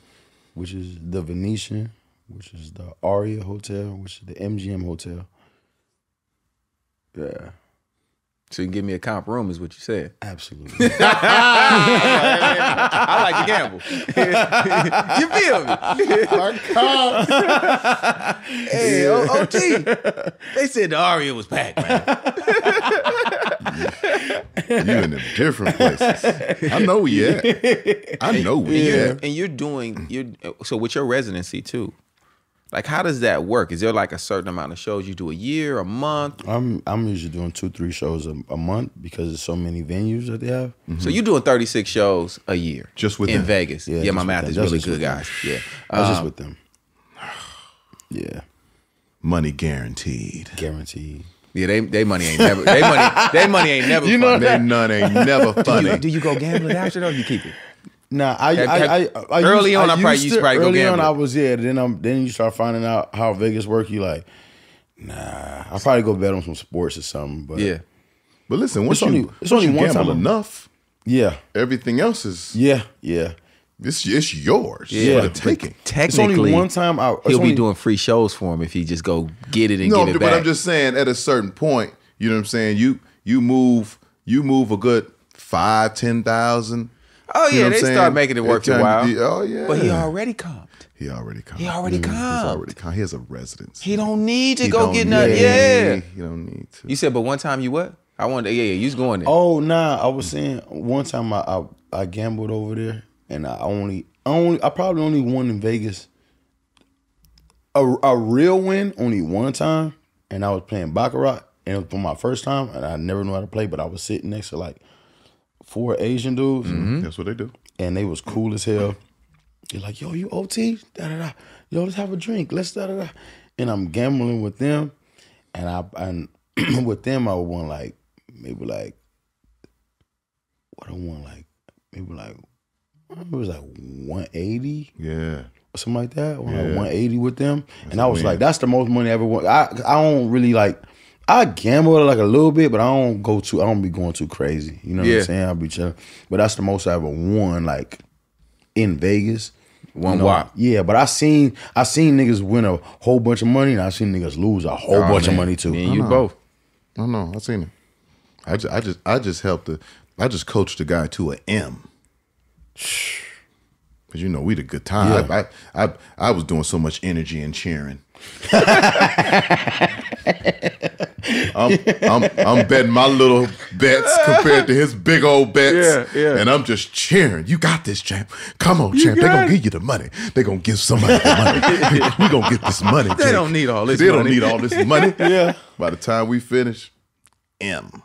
which is the Venetian, which is the Aria Hotel, which is the M G M Hotel. Yeah. So you can give me a comp room is what you said. Absolutely. I like to gamble. You feel me? Our comp. Hey, yeah. O T. They said the Aria was packed, man. You in the different places. I know we at. I know we yeah. at. And you're doing, you're, so with your residency too, like, how does that work? Is there like a certain amount of shows you do a year, a month? I'm I'm usually doing two, three shows a, a month because there's so many venues that they have. Mm-hmm. So you're doing thirty-six shows a year just with in them. Vegas. Yeah, yeah my math is that's really good, guys. Them. Yeah, that's um, just with them. Yeah, money guaranteed. Guaranteed. Yeah, they they money ain't never. They money they money ain't never. You know funny. That none ain't never funny. Do you, do you go gambling after, or do you keep it? Nah, I, have, have, I, I, I early used, on I, I probably used to, probably early go on I was yeah. Then I'm then you start finding out how Vegas work. You like, nah, I probably go bet on some sports or something. But yeah, but listen, once it's you only, it's only you one time enough. Yeah, everything else is yeah yeah. It's it's yours. Yeah, for the taking. Technically, it's only one time I, he'll only, be doing free shows for him if he just go get it and no, give it back. No, but I'm just saying, at a certain point, you know what I'm saying. You you move you move a good five ten thousand. Oh yeah, you know they saying? Start making it work for a while. The, oh yeah, but he already comped. He already comped. He already comped. He's already comped. He has a residence. He don't need to he go get nothing. Yeah, he don't need to. You said, but one time you what? I wanted. Yeah, yeah, you was going there. Oh nah, I was saying one time I I, I gambled over there, and I only I only I probably only won in Vegas. A a real win only one time, and I was playing baccarat, and it was for my first time, and I never knew how to play, but I was sitting next to like. Four Asian dudes. Mm-hmm. That's what they do. And they was cool as hell. They're like, yo, you O T? Da, da, da. Yo, let's have a drink. Let's da da da. And I'm gambling with them. And I and with them I won like maybe like what I won like maybe like it was like one eighty. Yeah. Or something like that. Or yeah. Like one eighty with them. That's and I was win. Like, that's the most money I ever won. I I don't really like I gamble like a little bit, but I don't go too. I don't be going too crazy. You know what yeah. I'm saying? I'll be chilling. But that's the most I ever won, like in Vegas. One you know, wop. Yeah, but I seen I seen niggas win a whole bunch of money, and I seen niggas lose a whole oh, bunch man. of money too. Me and you both. I know. I seen it. I just I just I just helped the I just coached the guy to an M. Cause you know we had a good time. Yeah. I, I I I was doing so much energy and cheering. I'm, I'm I'm betting my little bets compared to his big old bets, yeah, yeah. and I'm just cheering. You got this, champ! Come on, champ! They're gonna give you the money. They're gonna give somebody the money. We gonna get this money. They champ. don't need all this. They money. don't need all this money. Yeah. By the time we finish, M.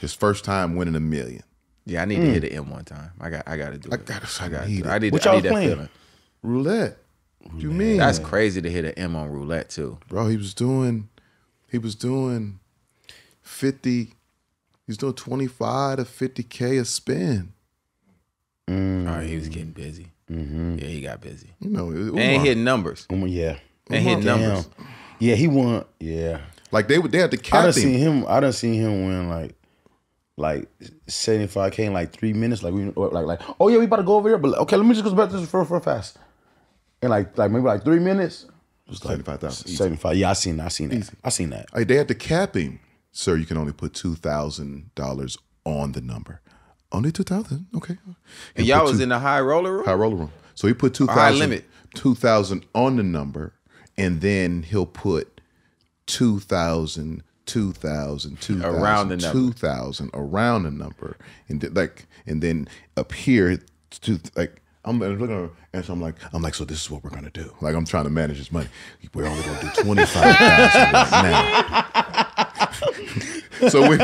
His first time winning a million. Yeah, I need mm. to hit an M one time. I got I got to do I it. Gotta, I got to do it. I need, what y'all playing? Feeling. Roulette. What do you mean? That's crazy to hit an M on roulette too. Bro, he was doing he was doing fifty, he was doing twenty-five to fifty K a spin. Mm. All right, he was getting busy. Mm-hmm. Yeah, he got busy. You know, um, and hit numbers. Um, yeah. And hit numbers. Damn. Yeah, he won. Yeah. Like they would they had to cap I done him. Seen him. I done seen him win like Like seventy-five K in like three minutes, like we like like oh yeah, we about to go over here, but okay, let me just go back to this real, real fast. And like like maybe like three minutes, just like seventy-five thousand. Seventy-five, yeah, I seen I seen that, Easy. I seen that. Hey, they had the capping, sir. You can only put two thousand dollars on the number, only two thousand. Okay, you and y'all was two, in the high roller room. High roller room. So he put two thousand limit, two thousand on the number, and then he'll put two thousand. two thousand, two thousand, around the number. two thousand around the number, and th like, and then up here, to like I'm looking, and so I'm like, I'm like, so this is what we're gonna do. Like I'm trying to manage this money. We're only gonna do twenty-five thousand right now. So when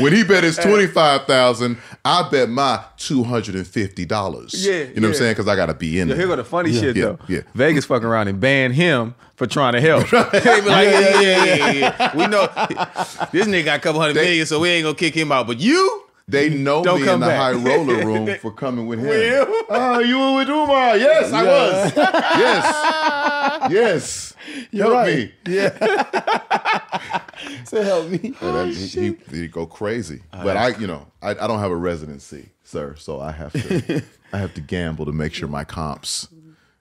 when he bet his twenty-five thousand, I bet my two hundred fifty dollars. Yeah, you know yeah. what I'm saying? Because I gotta be in it. Here go the funny yeah, shit yeah, though. Yeah, Vegas fucking around and ban him for trying to help. They be like, yeah, yeah, yeah, yeah, yeah. We know this nigga got a couple hundred they, million, so we ain't gonna kick him out. But you, they know don't me come in the back. high roller room for coming with him. Oh, uh, you were with Umar. Yes, yeah. I was. Yes. Yes. You help right. me. Yeah. So help me. Oh, and he, he, he go crazy. Uh, but I, you know, I, I don't have a residency, sir. So I have to I have to gamble to make sure my comps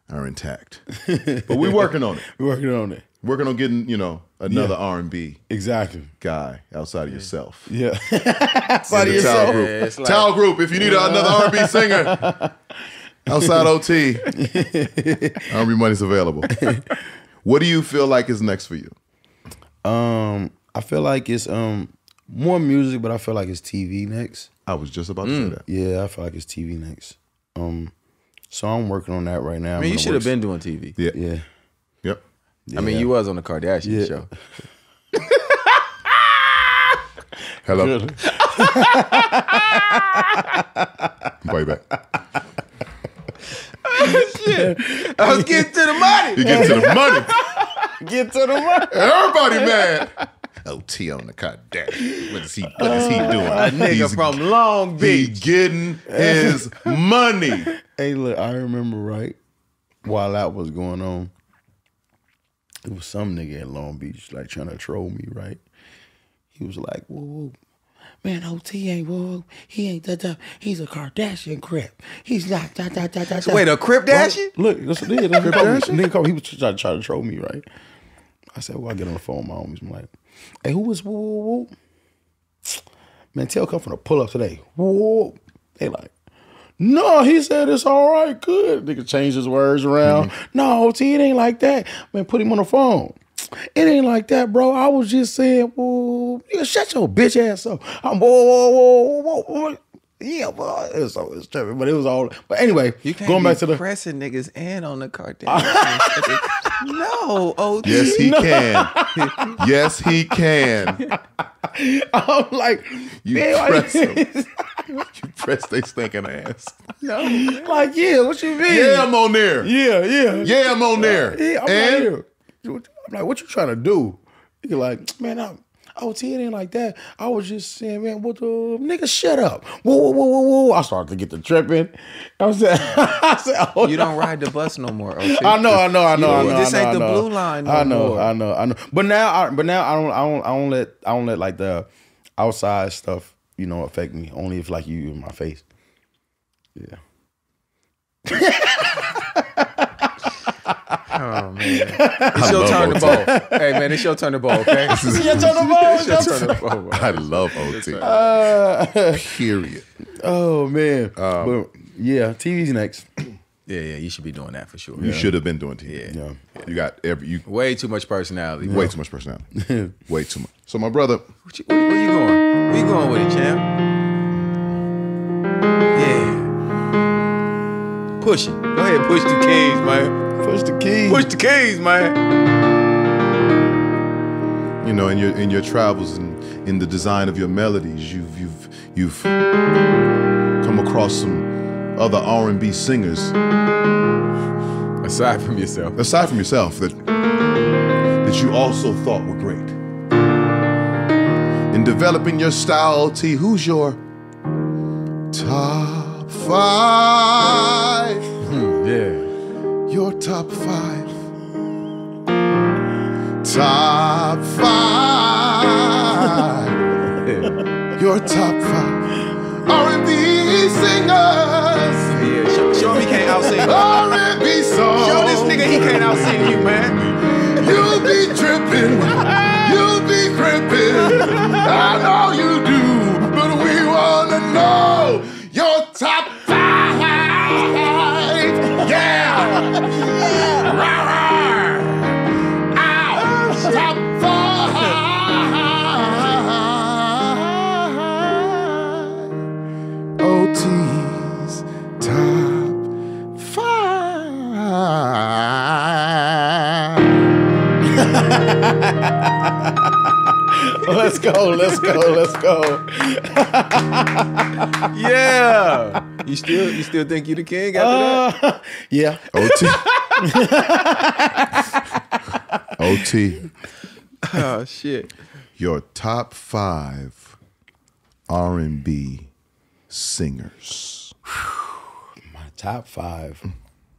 are intact, but we're working on it. We're working on it. Working on getting, you know, another yeah. R and B exactly guy outside of yeah. yourself. Yeah, outside of yourself. Towel group. Yeah, it's like, towel group. If you need yeah. another R and B singer outside O T, R and B money's available. What do you feel like is next for you? Um, I feel like it's um more music, but I feel like it's T V next. I was just about to mm. say that. Yeah, I feel like it's T V next. Um. So I'm working on that right now. I mean, you should have been doing T V. Yeah. Yeah. Yep. Yeah. I mean, you was on the Kardashian yeah. show. Hello. Way back. Oh, shit. I was getting to the money. You get to the money. Get to the money. Everybody mad. O T on the Kardashian. What is he, what is he doing? A nigga he's, from Long Beach. He's getting his money. Hey, look, I remember, right, while that was going on, it was some nigga in Long Beach, like, trying to troll me, right? He was like, whoa, man, O T ain't, whoa, he ain't, da, da, he's a Kardashian crip. He's not, da, da, da, da, da. Wait, a crip Dashian? Look, that's what it is. He was trying to try to troll me, right? I said, well, I get on the phone with my homies. I'm like, hey, who was woo woo woo? Man, Tell come from the pull up today. Woo woo. They like, no, he said it's all right, good. Nigga changed his words around. Mm-hmm. No, O T, it ain't like that. Man, put him on the phone. It ain't like that, bro. I was just saying, woo, nigga, shut your bitch ass up. I'm whoa, whoa, whoa, whoa, whoa. Yeah, well, it was, it was terrible, but it was all. But anyway, you can't going back to the pressing niggas and on the Kardashians. No, O T. Yes, he no. can. Yes, he can. I'm like, you man, press them. You press they stinking ass. No, like, yeah, what you mean? Yeah, I'm on there. Yeah, yeah, yeah, I'm on there. Yeah, I'm and right I'm like, what you trying to do? You're like, man, I'm. O T, it ain't like that. I was just saying, man, what the nigga? Shut up! Whoa, whoa, whoa, whoa, whoa! I started to get the tripping. I was saying, I said, oh, you no. don't ride the bus no more. O T. I know, I know, I know, you, I know. This I know, ain't I know, the blue line. No I know, more. I know, I know. But now, I, but now, I don't, I don't, I don't let, I don't let like the outside stuff, you know, affect me. Only if like you in my face. Yeah. Oh man, it's your turn to bowl. Hey man, it's your turn to bowl. Okay, this is your turn to bowl. It's your turn to bowl. I love O T. Uh, Period. Oh man. Um, but yeah, T V's next. Yeah, yeah, you should be doing that for sure. You yeah. should have been doing T V. Yeah. yeah, you got every you way too much personality. Way yeah. too much personality. Way too much. So my brother, what you, where, where you going? Where you going with it, champ? Yeah, push it. Go ahead, push the keys, man. Push the keys. Push the keys, man. You know, in your in your travels and in the design of your melodies, you've you've you've come across some other R and B singers aside from yourself aside from yourself that that you also thought were great. In developing your style, T, who's your top five? Hmm, yeah, your top five top five yeah. your top five R and B singers. Show him he can't out-sing you. R and B song. Show this nigga he can't out-sing you, man. You'll be dripping. You'll be gripping. I know you do, but we wanna know your top five. Yeah. Rah-rah. Ow. Top five. O T. Let's go, let's go, let's go. Yeah. You still you still think you the king after uh, that? Yeah. O T. O T. Oh shit. Your top five R and B singers. My top five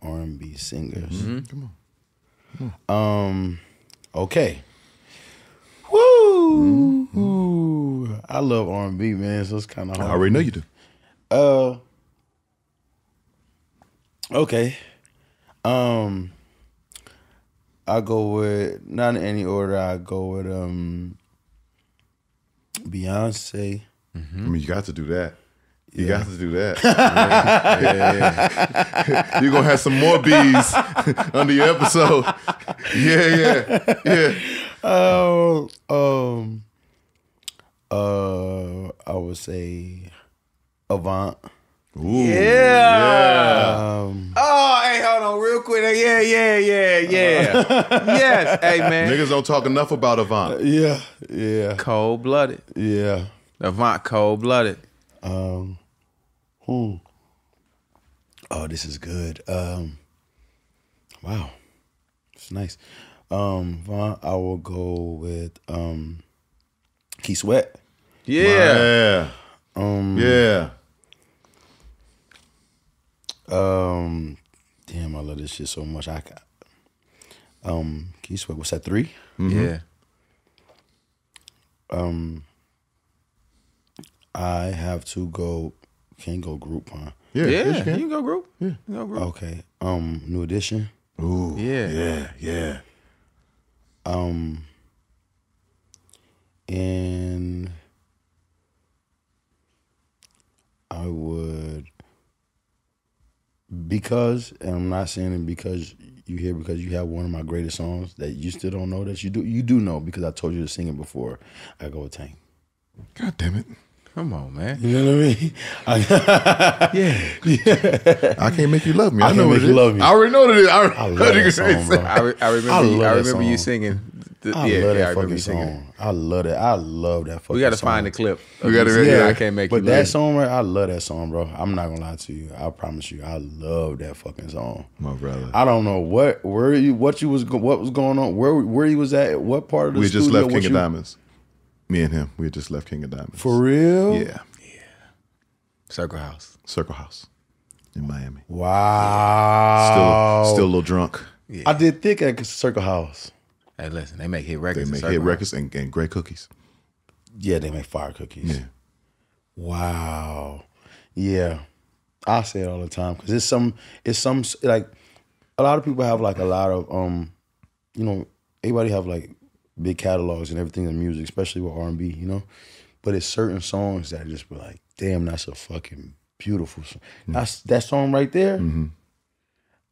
R and B singers. Mm-hmm. Come on. Come on. Um Okay. Woo! Mm-hmm. I love R and B, man, so it's kind of hard. I already know you do. Uh, okay. Um, I go with, not in any order, I go with um, Beyonce. Mm-hmm. I mean, you got to do that. You yeah. got to do that. Yeah. Yeah, yeah. You're going to have some more bees under your episode. Yeah, yeah, yeah. Um, um, uh, I would say Avant. Ooh, yeah. yeah. Um, oh, hey, hold on real quick. Yeah, yeah, yeah, yeah. Uh, yes, hey, man. Niggas don't talk enough about Avant. Uh, yeah, yeah. Cold-blooded. Yeah. Avant, cold-blooded. Um, hmm. Oh, this is good. Um, wow, it's nice. Um, Vaughn, I will go with um, Keith Sweat. Yeah. My, um, yeah. Um, damn, I love this shit so much. I got. Um, Keith Sweat. What's that? Three. Mm-hmm. Yeah. Um. I have to go, can't go group, huh? Yeah, yeah you, can. you can go group. Yeah, you can go group. Okay. Um, New Edition. Ooh. Yeah. Yeah, yeah. Um, and I would, because, and I'm not saying it because you hear, because you have one of my greatest songs that you still don't know that you do, you do know because I told you to sing it before, I go with Tank. God damn it. Come on, man. You know what I mean? I, yeah. yeah. I Can't Make You Love Me. I, I know what it is. Love me. I already know what it is. I, I love that song, bro. I, re I remember, I you, I remember you singing. The, I yeah, love that yeah, I fucking song. I love that. I love that fucking song. We got to find the clip. We got to yeah. I Can't Make but You Love Me. But that song, right, I love that song, bro. I'm not going to lie to you. I promise you, I love that fucking song. My brother. I don't know what where you, what you was, what was going on, where where you was at, what part of the we studio. We just left King of Diamonds. Me and him, we had just left King of Diamonds. For real? Yeah. Yeah. Circle House. Circle House in Miami. Wow. Still, still a little drunk. Yeah. I did Thick at Circle House. Hey, listen, they make hit records. They make hit records and, and great cookies. Yeah, they make fire cookies. Yeah. Wow. Yeah. I say it all the time because it's some, it's some, like, a lot of people have, like, a lot of, um, you know, everybody have, like, big catalogs and everything in music, especially with R and B, you know? But it's certain songs that just be like, damn, that's a fucking beautiful song. Mm-hmm. That's, that song right there, mm-hmm.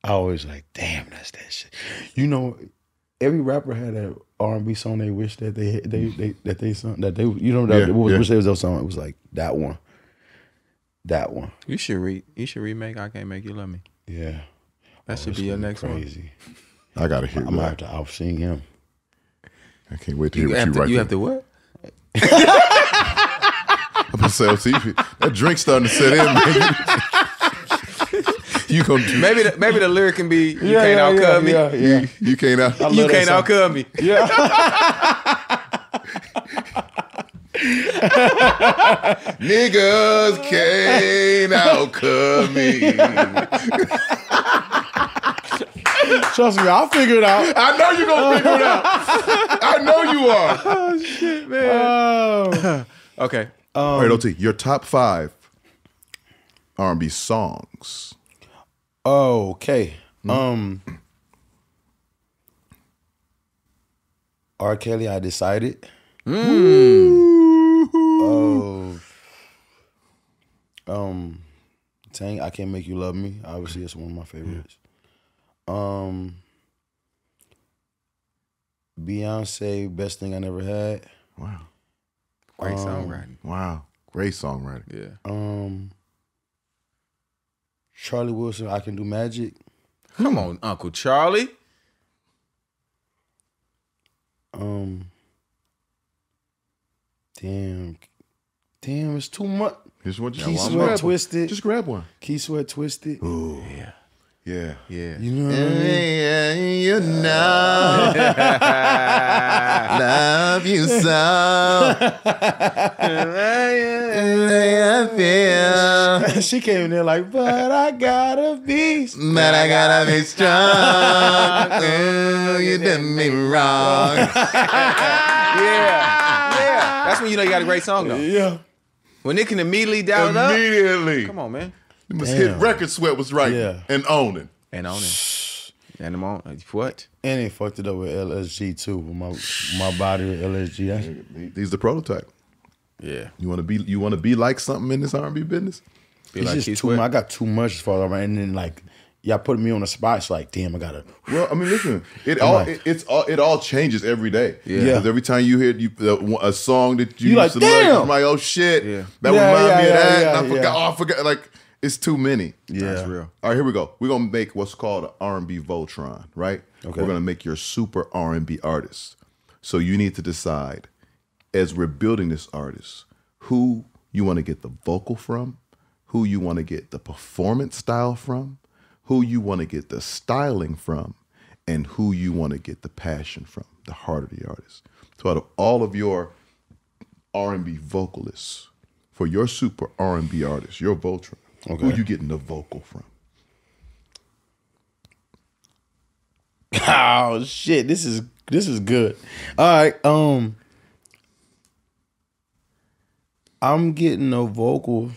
I always like, damn, that's that shit. You know, every rapper had an R and B song they wish that they they, they that they sung that they you know that yeah, what, yeah. wish they was that song. It was like that one, that one. You should re you should remake "I Can't Make You Love Me." Yeah, that oh, should be your next crazy. one. I gotta hear. I'm gonna have to out sing him. I can't wait to hear you what you to, write. You have to what? I'm gonna say O T. That drink's starting to set in, man. You gonna do. Maybe the, maybe the lyric can be you yeah, can't yeah, outcut yeah, me. Yeah, yeah. You, you can't out you can't outcut me. Yeah. Niggas can't outcut me. Trust me, I'll figure it out. I know you're gonna figure it out. I know you are. Oh shit, man. Oh. Okay. Um, All right, O T. Your top five R and B songs. Oh, okay. Mm-hmm. Um, R. Kelly, I Decided. Mm. Oh, um, Tank, I Can't Make You Love Me. Obviously, it's one of my favorites. Yeah. Um, Beyonce, Best Thing I Never Had. Wow, great um, songwriting. Wow, great songwriting. Yeah. Um. Charlie Wilson, I Can Do Magic. Come on, Uncle Charlie. Um, damn, damn, it's too much. Here's what Keith Sweat, Twisted. Just grab one. Keith Sweat, Twisted. Ooh, yeah, yeah, yeah. You know what I mean? You know, love you so. I feel. She came in there like, but I gotta be, strong. but I gotta be strong. Ooh, you did me wrong. Yeah, yeah. That's when you know you got a great song though. Yeah. When it can immediately down up. Immediately. Come on, man. His record Sweat was right yeah. and owning. And owning. And I'm on what? And he fucked it up with L S G too. With my my body with L S G. He's the prototype. Yeah. You wanna be you wanna be like something in this R and B business? Be it's like just Keith too much. I got too much as far as I and then like y'all put me on the spot, it's like, damn, I gotta. Well, I mean, listen, it all like, it, it's all it all changes every day. Yeah. yeah. Every time you hear you, uh, a song that you, you used like, to damn. love, you're like, oh shit, yeah. that yeah, reminds yeah, me of yeah, that. Yeah, and I yeah. forgot, oh, I forgot like it's too many. Yeah. That's real. All right, here we go. We're going to make what's called an R and B Voltron, right? Okay. We're going to make your super R and B artist. So you need to decide, as we're building this artist, who you want to get the vocal from, who you want to get the performance style from, who you want to get the styling from, and who you want to get the passion from, the heart of the artist. So out of all of your R and B vocalists, for your super R and B artist, your Voltron, okay. Who are you getting the vocal from? Oh shit, this is this is good. All right, um I'm getting a vocal.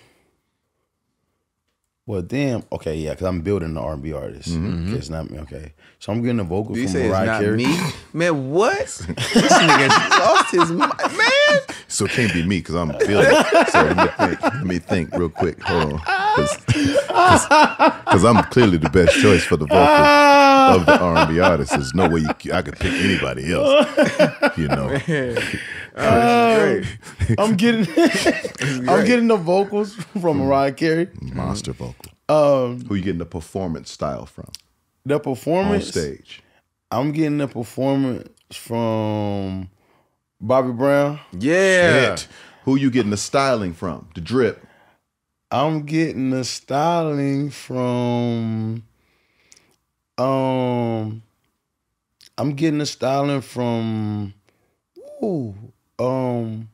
Well, damn. Okay, yeah, because I'm building the R and B artist. Mm-hmm. Okay, it's not me. Okay, so I'm getting a vocal Did from Mariah Carey. You say it's not me? Man, what? This nigga lost his mind, man. So it can't be me because I'm building. So let me think, let me think real quick. Hold on, because I'm clearly the best choice for the vocal of the R and B artist. There's no way you, I could pick anybody else. You know. Man. Um, I'm getting I'm getting the vocals from Mariah Carey. Monster vocal. Um, Who you getting the performance style from? The performance on stage. I'm getting the performance from Bobby Brown. Yeah. Shit. Who you getting the styling from? The drip. I'm getting the styling from um I'm getting the styling from ooh. Um,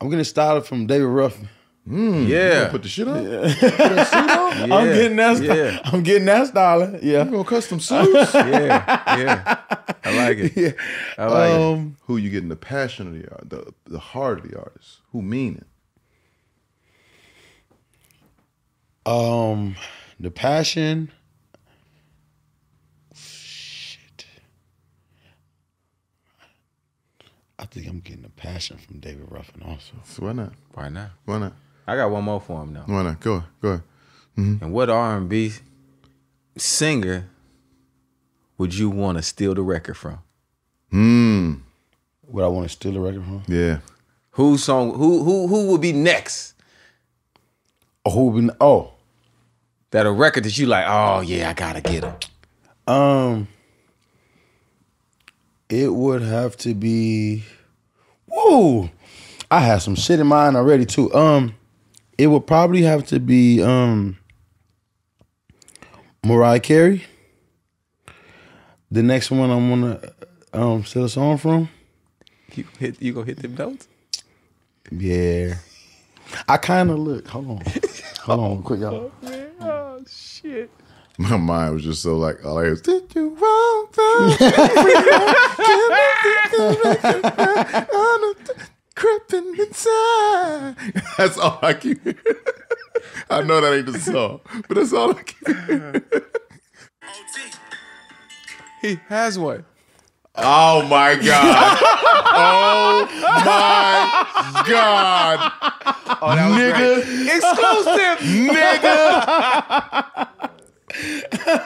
I'm gonna style it from David Ruffin. Mm, yeah, put the shit on. Yeah. Put that suit on? Yeah. I'm getting that. Yeah. I'm getting that styling. Yeah, you gonna custom suits. yeah, yeah. I like it. Yeah. I like um, it. Who you getting the passion of the art, the the heart of the artist? Who mean it? Um, The Passion. Shit. I think I'm getting The Passion from David Ruffin also. So why not? Why not? Why not? I got one more for him now. Why not? Go on. Go on. Mm-hmm. And what R and B singer would you want to steal the record from? Hmm. Would I want to steal the record from? Yeah. Who song? Who who who would be next? Oh, who would be? Oh, that a record that you like? Oh yeah, I gotta get him. Um, it would have to be. Whoa, I have some shit in mind already too. Um, it would probably have to be um. Mariah Carey. The next one I'm gonna um steal a song from. You hit. You gonna hit them notes? Yeah, I kind of look. Hold on, hold on, quick y'all. Oh shit! My mind was just so like, all I heard was, "Did you want that? Creeping inside." That's all I can hear. I know that ain't the song, but that's all I can hear. He has one. Oh my God. Oh my God. Oh, nigga. Great.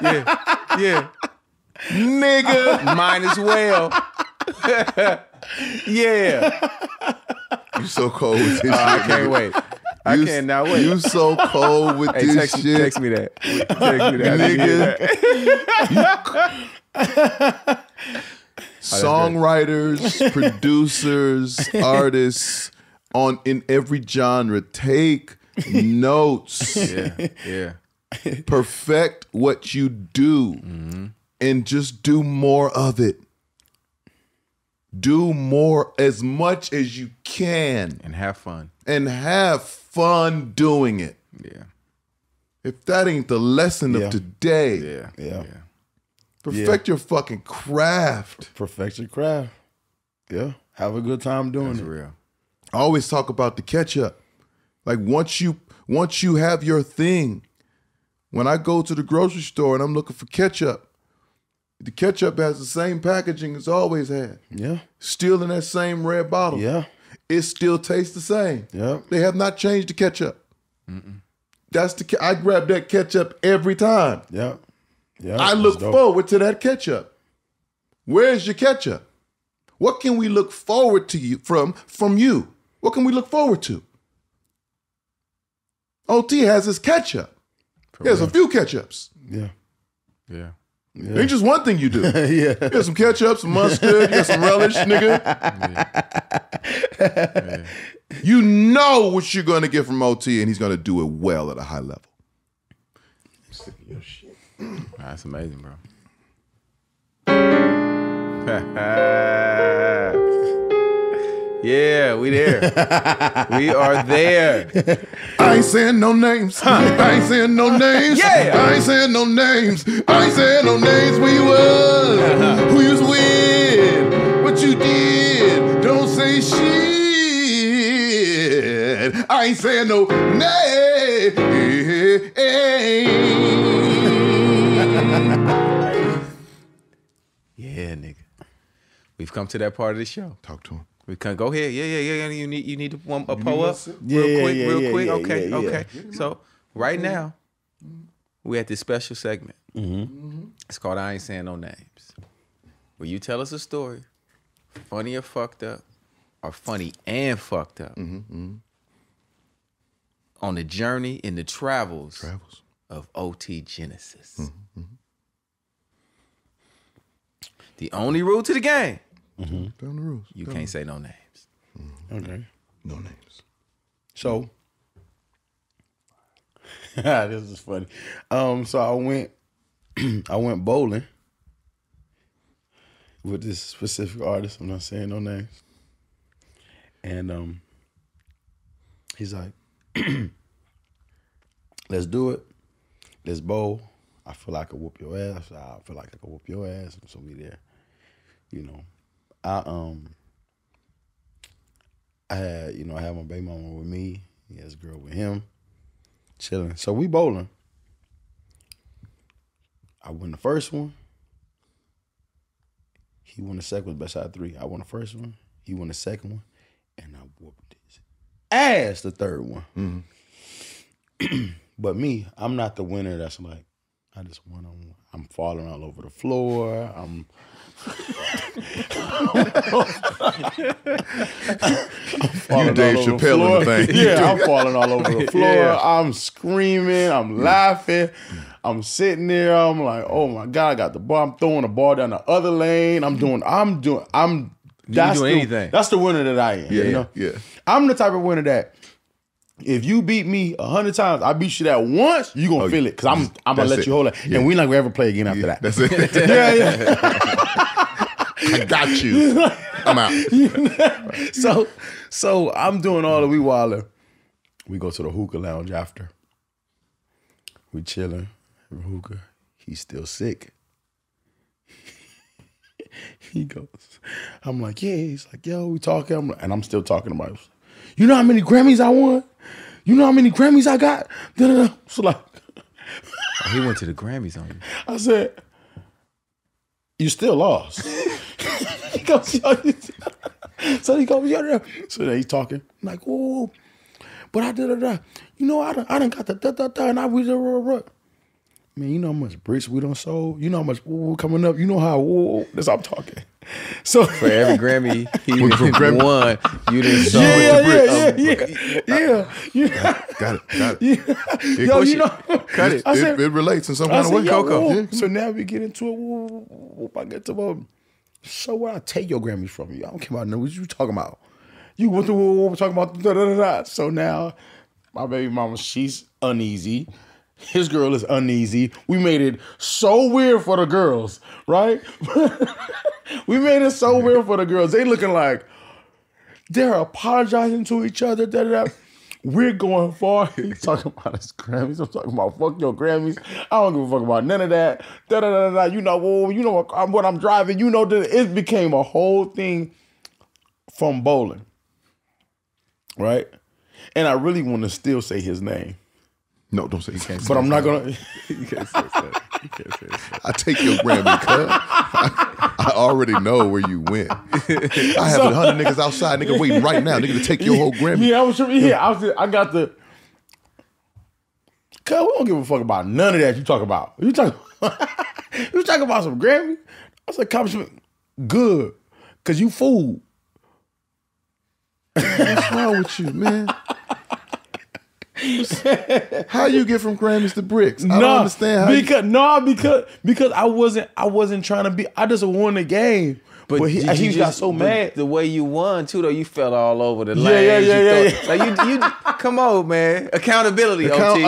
Exclusive. Nigga. Yeah. Yeah. Nigga. Mine as well. Yeah. You so cold with this uh, shit. I can't wait. I you, can't now wait. You so cold with hey, this text, shit. Text me that. Text me that. Nigga. Songwriters, producers, artists on in every genre, take notes. Yeah, yeah. Perfect what you do, mm-hmm. and just do more of it. Do more as much as you can, and have fun. And have fun doing it. Yeah. If that ain't the lesson yeah. of today, yeah, yeah. yeah. Perfect yeah. your fucking craft. Perfect your craft. Yeah. Have a good time doing That's it. Real. I always talk about the catch-up. Like once you once you have your thing, when I go to the grocery store and I'm looking for ketchup, the ketchup has the same packaging it's always had. Yeah. Still in that same red bottle. Yeah. It still tastes the same. Yeah. They have not changed the ketchup. Mm-mm. That's the I grab that ketchup every time. Yeah. Yeah, I look dope. forward to that ketchup. Where's your ketchup? What can we look forward to you from from you? What can we look forward to? O T has his ketchup. For There's real. a few ketchups. Yeah. Yeah. yeah. Ain't just one thing you do. yeah. There's some ketchup, some mustard, there's some relish, nigga. Yeah. Yeah. You know what you're gonna get from O T, and he's gonna do it well at a high level. I'm sick of your shit. That's amazing, bro. Yeah, we there. We are there. I ain't saying no names. I ain't saying no names. Yeah. I ain't saying no names. I ain't saying no names. Where you was? Who you was with? What you did? Don't say shit. I ain't saying no names. Yeah, nigga. We've come to that part of the show. Talk to him. We can go ahead. Yeah, yeah, yeah. You need you need to warm a pull up yeah, real quick, yeah, real yeah, quick. Yeah, okay, yeah, okay. Yeah. So right now, we're at this special segment. Mm-hmm. It's called I Ain't Saying No Names. Where you tell us a story, funny or fucked up, or funny and fucked up. Mm-hmm, mm-hmm. On the journey in the travels, travels. of O T. Genasis. Mm-hmm, mm-hmm. The only rule to the game. Mm-hmm. Down the rules. You Down can't rules. say no names. Mm-hmm. Okay. No names. So, this is funny. Um, so I went, I went bowling with this specific artist. I'm not saying no names. And um, he's like, "Let's do it. Let's bowl. I feel like I whoop your ass. I feel like I can whoop your ass." So we there, you know. I um, I had you know I had my baby mama with me. He has a girl with him. Chilling. So we bowling. I won the first one. He won the second one, best out of three. I won the first one. He won the second one. And I whooped his ass the third one. Mm-hmm. But me, I'm not the winner that's like, I just won on one. I'm falling all over the floor. I'm You Dave Chappelle in the thing. Yeah, I'm falling all over the floor. Yeah. I'm screaming. I'm laughing. I'm sitting there. I'm like, oh my God, I got the ball. I'm throwing the ball down the other lane. I'm doing, I'm doing, I'm you that's do the, anything. That's the winner that I am. Yeah, you know? Yeah. I'm the type of winner that if you beat me a hundred times, I beat you that once, you gonna oh, feel it. Cause I'm I'm gonna let it. you hold it. Yeah. And we not gonna ever play again after yeah, that. That's it. Yeah, yeah. I got you. I'm out. You know? So so I'm doing all the we wilding. We go to the hookah lounge after. We chilling. Hookah. He's still sick. He goes, I'm like, yeah. He's like, yo, we talking. I'm like, and I'm still talking about it. You know how many Grammys I won? You know how many Grammys I got? Da, da, da. So like, oh, he went to the Grammys on you. I said, you still lost. He goes, yo, you still. So he goes, yo, da, da. So then he's talking. I'm like, whoa, but I da, da, da. You know, I done, I done got the da da da, and I was da da da. Man, you know how much bricks we done sold? You know how much ooh, coming up? You know how, ooh, that's how I'm talking. So for every Grammy he won, you didn't sold yeah, the yeah, bricks. Yeah, um, yeah, yeah, yeah. Got it, got it. Yeah. Yo, you know. Cut it. I said, it, it relates in some kind of way, Coco. Yeah. So now we get into it. Ooh, ooh, ooh, I get to about, so where I take your Grammys from you? I don't care about no, what you talking about. You went through what we're talking about. Da, da, da, da. So now my baby mama, she's uneasy. His girl is uneasy. We made it so weird for the girls, right? We made it so weird for the girls. They looking like they're apologizing to each other. Da, da, da. We're going far. He's talking about his Grammys. I'm talking about fuck your Grammys. I don't give a fuck about none of that. Da, da, da, da, da. You know, well, you know what I'm, what I'm driving. You know, it became a whole thing from bowling, right? And I really want to still say his name. No, don't say you can't. But I'm not gonna. You can't say that. You can't say that. I take your Grammy, cuz. I, I already know where you went. I have a hundred niggas outside, nigga, waiting right now, nigga, to take your whole Grammy. Yeah, I was. Yeah, I was. I got the. Cuz we don't give a fuck about none of that. You talk about. You talk. You talk about some Grammy. That's an accomplishment. Good, cause you fool. What's wrong with you, man? How you get from Grammys to bricks? I nah, don't understand. How because you... no, nah, because because I wasn't I wasn't trying to be. I just won the game. But, but he, he just, got so mad. The way you won too, though, you fell all over the yeah, lane. Yeah, yeah, you yeah, thought, yeah. Like you, you, come on, man. Accountability, Account, O T.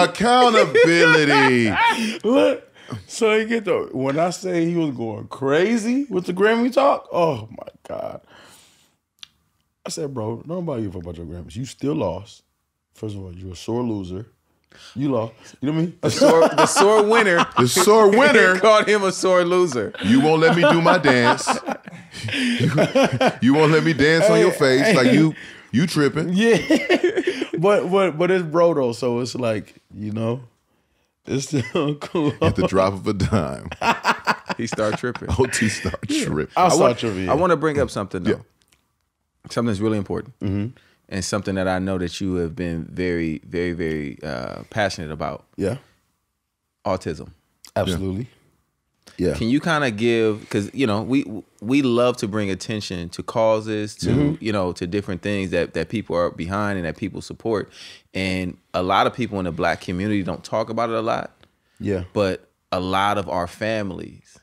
Accountability. Look, so you get the when I say he was going crazy with the Grammy talk. Oh my God! I said, bro, nobody give a fuck about your Grammys. You still lost. First of all, you're a sore loser. You lost. You know what I mean? A sore, the sore winner. The sore winner. Called him a sore loser. You won't let me do my dance. You, you won't let me dance hey, on your face. Hey. Like you you tripping. Yeah. but but but it's bro though, so it's like, you know, it's still cool. At the drop of a dime. He start tripping. O T start tripping. I'll I start want, tripping. Yeah. I want to bring up something though. Yeah. Something that's really important. Mm-hmm. And something that I know that you have been very, very, very uh, passionate about. Yeah. Autism. Absolutely. Yeah. Can you kind of give, because, you know, we we love to bring attention to causes, to, mm-hmm. you know, to different things that, that people are behind and that people support. And a lot of people in the black community don't talk about it a lot. Yeah. But a lot of our families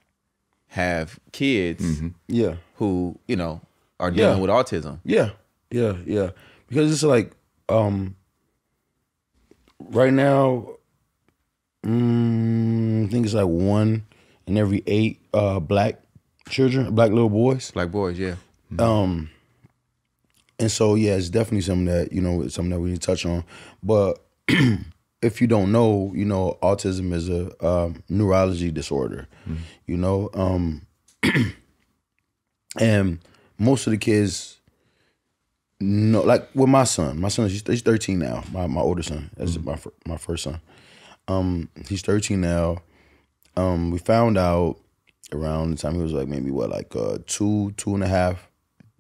have kids mm-hmm. yeah. who, you know, are dealing yeah. with autism. Yeah. Yeah, yeah. Because it's like, um, right now, mm, I think it's like one in every eight uh, black children, black little boys. Black boys, yeah. Mm-hmm. Um, and so, yeah, it's definitely something that, you know, it's something that we need to touch on. But if you don't know, you know, autism is a um, neurology disorder, mm-hmm. you know? Um, and most of the kids No, like with my son. My son, he's thirteen now. My my older son. That's mm-hmm. my my first son. Um, he's thirteen now. Um, we found out around the time he was like maybe what like uh, two, two and a half,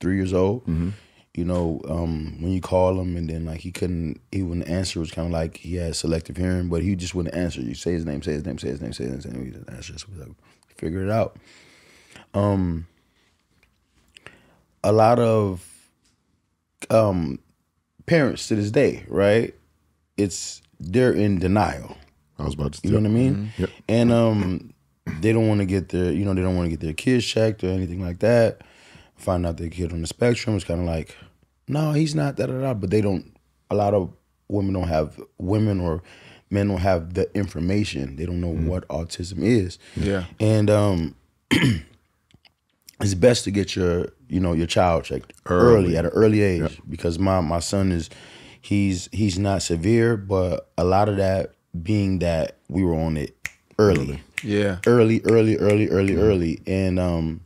three years old. Mm-hmm. You know, um, when you call him and then like he couldn't, he wouldn't answer. It was kind of like he had selective hearing, but he just wouldn't answer. You say his name, say his name, say his name, say his name, he didn't answer. So we like figure it out. Um, a lot of um parents to this day, right? It's they're in denial. I was about to. You know what I mean? Mm-hmm. Yep. And um, they don't want to get their, you know, they don't want to get their kids checked or anything like that. Find out their kid on the spectrum, it's kind of like, no, he's not, da da da. But they don't. A lot of women don't have women or men don't have the information. They don't know mm-hmm. what autism is. Yeah. And um, it's best to get your, you know, your child checked early, early at an early age yeah. because my my son is, he's he's not severe, but a lot of that. Being that we were on it early, yeah, early, early, early, early, early, and um,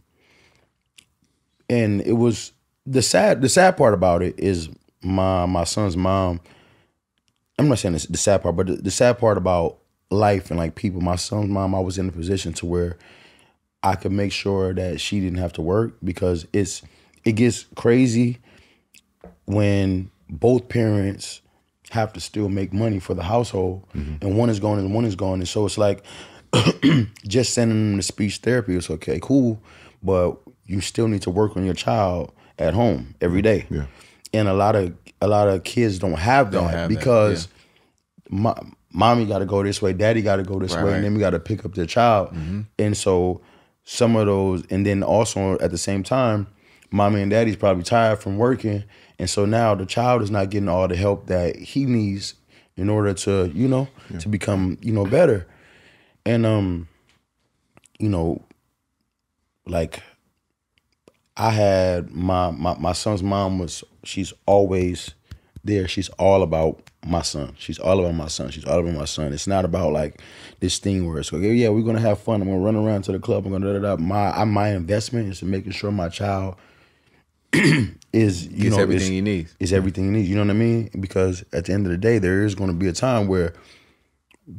and it was the sad. The sad part about it is my my son's mom. I'm not saying this, the sad part, but the, the sad part about life and like people. My son's mom, I was in a position to where I could make sure that she didn't have to work because it's it gets crazy when both parents have to still make money for the household, mm-hmm. and one is gone and one is gone, and so it's like just sending them to speech therapy is okay, cool, but you still need to work on your child at home every day. Yeah. And a lot of a lot of kids don't have that don't have because that. Yeah. mo- mommy got to go this way, daddy got to go this right, way, right. and then we got to pick up their child, mm-hmm. and so some of those, and then also at the same time, mommy and daddy's probably tired from working. And so now the child is not getting all the help that he needs in order to, you know, yeah. to become, you know, better. And, um, you know, like I had my, my, my son's mom was, she's always there. She's all about my son. She's all about my son. She's all about my son. It's not about like this thing where it's like, yeah, we're going to have fun. I'm going to run around to the club. I'm going to da da da. My, my investment is to making sure my child is you it's know everything is, he needs. Is everything he needs. You know what I mean? Because at the end of the day, there is going to be a time where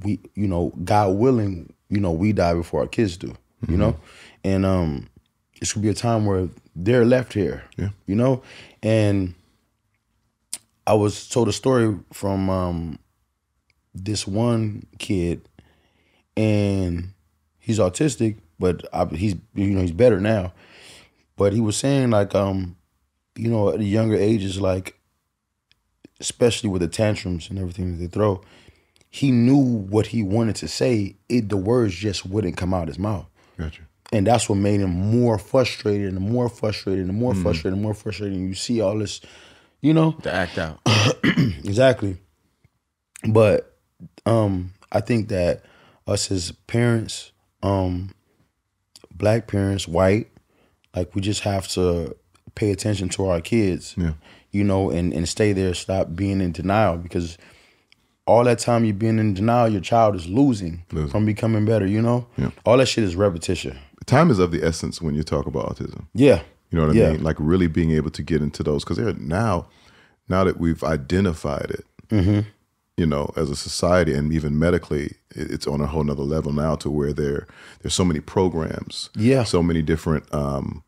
we, you know, God willing, you know, we die before our kids do. Mm-hmm. You know, and um, it's gonna be a time where they're left here. Yeah. You know, and I was told a story from um this one kid, and he's autistic, but I, he's you know he's better now. But he was saying like, um, you know, at a younger ages, like, especially with the tantrums and everything that they throw, he knew what he wanted to say. It, the words just wouldn't come out of his mouth. Gotcha. And that's what made him more frustrated and more frustrated and more mm. frustrated and more frustrated. And you see all this, you know. To act out. Exactly. But um, I think that us as parents, um, black parents, white, like, we just have to pay attention to our kids, yeah. you know, and, and stay there, stop being in denial. Because all that time you're being in denial, your child is losing, losing. from becoming better, you know? Yeah. All that shit is repetition. Time is of the essence when you talk about autism. Yeah. You know what I yeah. mean? Like, really being able to get into those. Because they're now, now that we've identified it, mm-hmm. you know, as a society and even medically, it's on a whole nother level now to where there there's so many programs, yeah, so many different, um,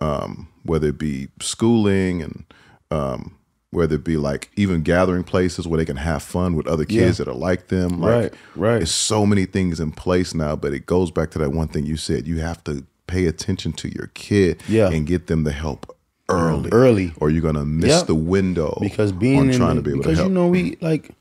um, whether it be schooling and um, whether it be like even gathering places where they can have fun with other kids yeah. that are like them. Like, right, right. There's so many things in place now, but it goes back to that one thing you said: you have to pay attention to your kid yeah. and get them the help early, early, or you're gonna miss yep. the window because being on in trying the, to be able because to help. You know, we like.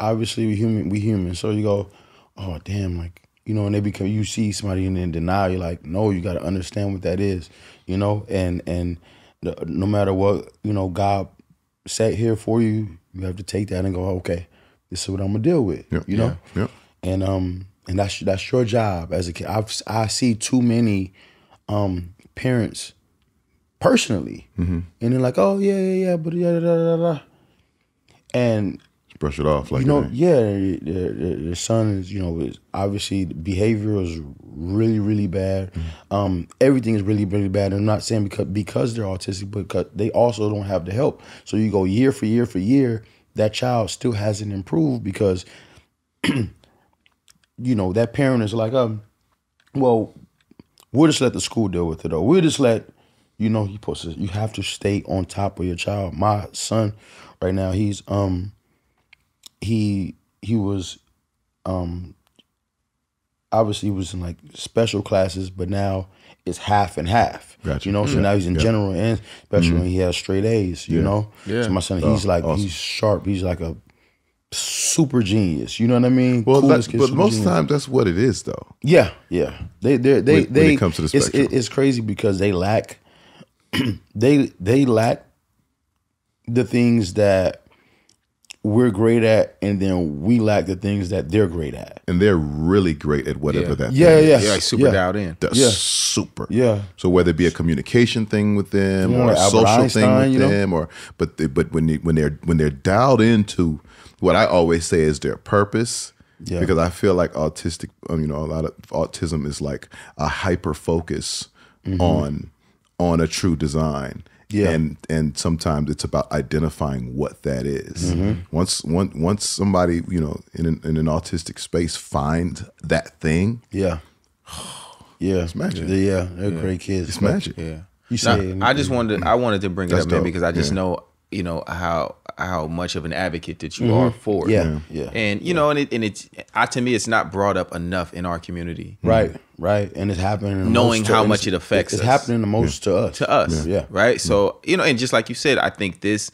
Obviously, we human. We human. So you go, oh damn, like you know, and they become. You see somebody in, in denial. You're like, no, you got to understand what that is, you know. And and the, no matter what, you know, God sat here for you. You have to take that and go, okay, this is what I'm gonna deal with, yep, you know. Yeah, yep. And um, and that's that's your job as a kid. I I see too many, um, parents, personally, mm-hmm. and they're like, oh yeah yeah yeah, but yeah da da da, and Just brush it off, like you know. It yeah, their, their, their son is, you know, is obviously the behavior is really, really bad. Mm-hmm. um, everything is really, really bad. I'm not saying because because they're autistic, but because they also don't have the help. So you go year for year for year, that child still hasn't improved because, you know, that parent is like, um, well, we'll just let the school deal with it, or we'll just let. You know, he puts it. You have to stay on top of your child. My son, right now, he's um, he he was, um, obviously he was in like special classes, but now it's half and half. Gotcha. You know, so yeah. now he's in yeah. general and special, mm-hmm. and he has straight A's. You yeah. know, yeah. So my son, he's oh, like awesome. He's sharp. He's like a super genius. You know what I mean? Well, that, but most times that's what it is, though. Yeah, yeah. They they they when, they. When it comes to the spectrum, it's, it's crazy because they lack. they they lack the things that we're great at, and then we lack the things that they're great at. And they're really great at whatever yeah. that yeah, thing yeah. is. Yeah, like super yeah. dialed in. That's yeah. super. Yeah. So whether it be a communication thing with them, yeah, or like a Albert social Einstein, thing with you know? them, or but they, but when they, when they're when they're dialed into what I always say is their purpose. Yeah. Because I feel like autistic, um, you know, a lot of autism is like a hyper focus mm-hmm. on. on a true design. Yeah. And and sometimes it's about identifying what that is. Mm-hmm. Once once once somebody, you know, in an, in an autistic space finds that thing. Yeah. Yeah. It's magic. Yeah. yeah. They're yeah. great kids. It's magic. Yeah. You say now, I just wanted to, I wanted to bring That's it up, man, because I just yeah. know, you know, how how much of an advocate that you mm-hmm. are for. Yeah. Yeah. And you yeah. know, and it and it's I to me it's not brought up enough in our community. Right. Right, and it's happening. Knowing how to, much it affects it's us. It's happening the most yeah. to us. To us, yeah. yeah. Right? Yeah. So, you know, and just like you said, I think this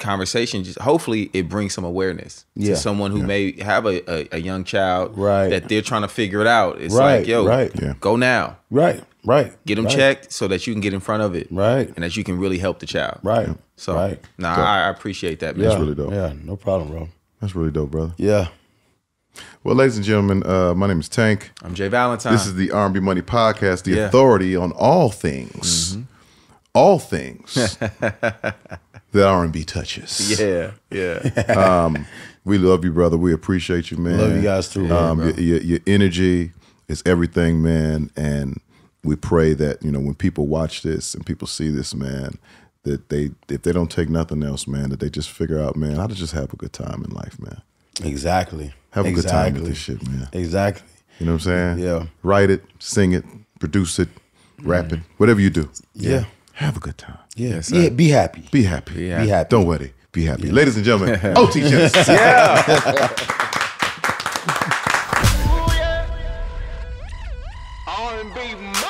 conversation, just hopefully it brings some awareness yeah. to someone who yeah. may have a, a, a young child right. that they're trying to figure it out. It's right. like, yo, right. yeah. go now. Right, right. Get them right. checked so that you can get in front of it. Right. And that you can really help the child. Right. So, right. nah, so, I appreciate that, man. Yeah. That's really dope. Yeah, no problem, bro. That's really dope, brother. Yeah. Well, ladies and gentlemen, uh, my name is Tank. I'm J Valentine. This is the R and B Money Podcast, the yeah. authority on all things, mm-hmm. all things that R and B touches. Yeah, yeah. Um, we love you, brother. We appreciate you, man. Love you guys too. Um, yeah, your, your, your energy is everything, man. And we pray that, you know, when people watch this and people see this, man, that they, if they don't take nothing else, man, that they just figure out, man, how to just have a good time in life, man. Exactly. Have a exactly. good time with this shit, man. Exactly. You know what I'm saying? Yeah. Write it, sing it, produce it, rap mm. it, whatever you do. Yeah. yeah. Have a good time. Yeah. Yes, yeah. Be happy. Be happy. Be happy. Be happy. Don't worry. Be happy. Yeah. Ladies and gentlemen, O T Genasis. Yeah. R and B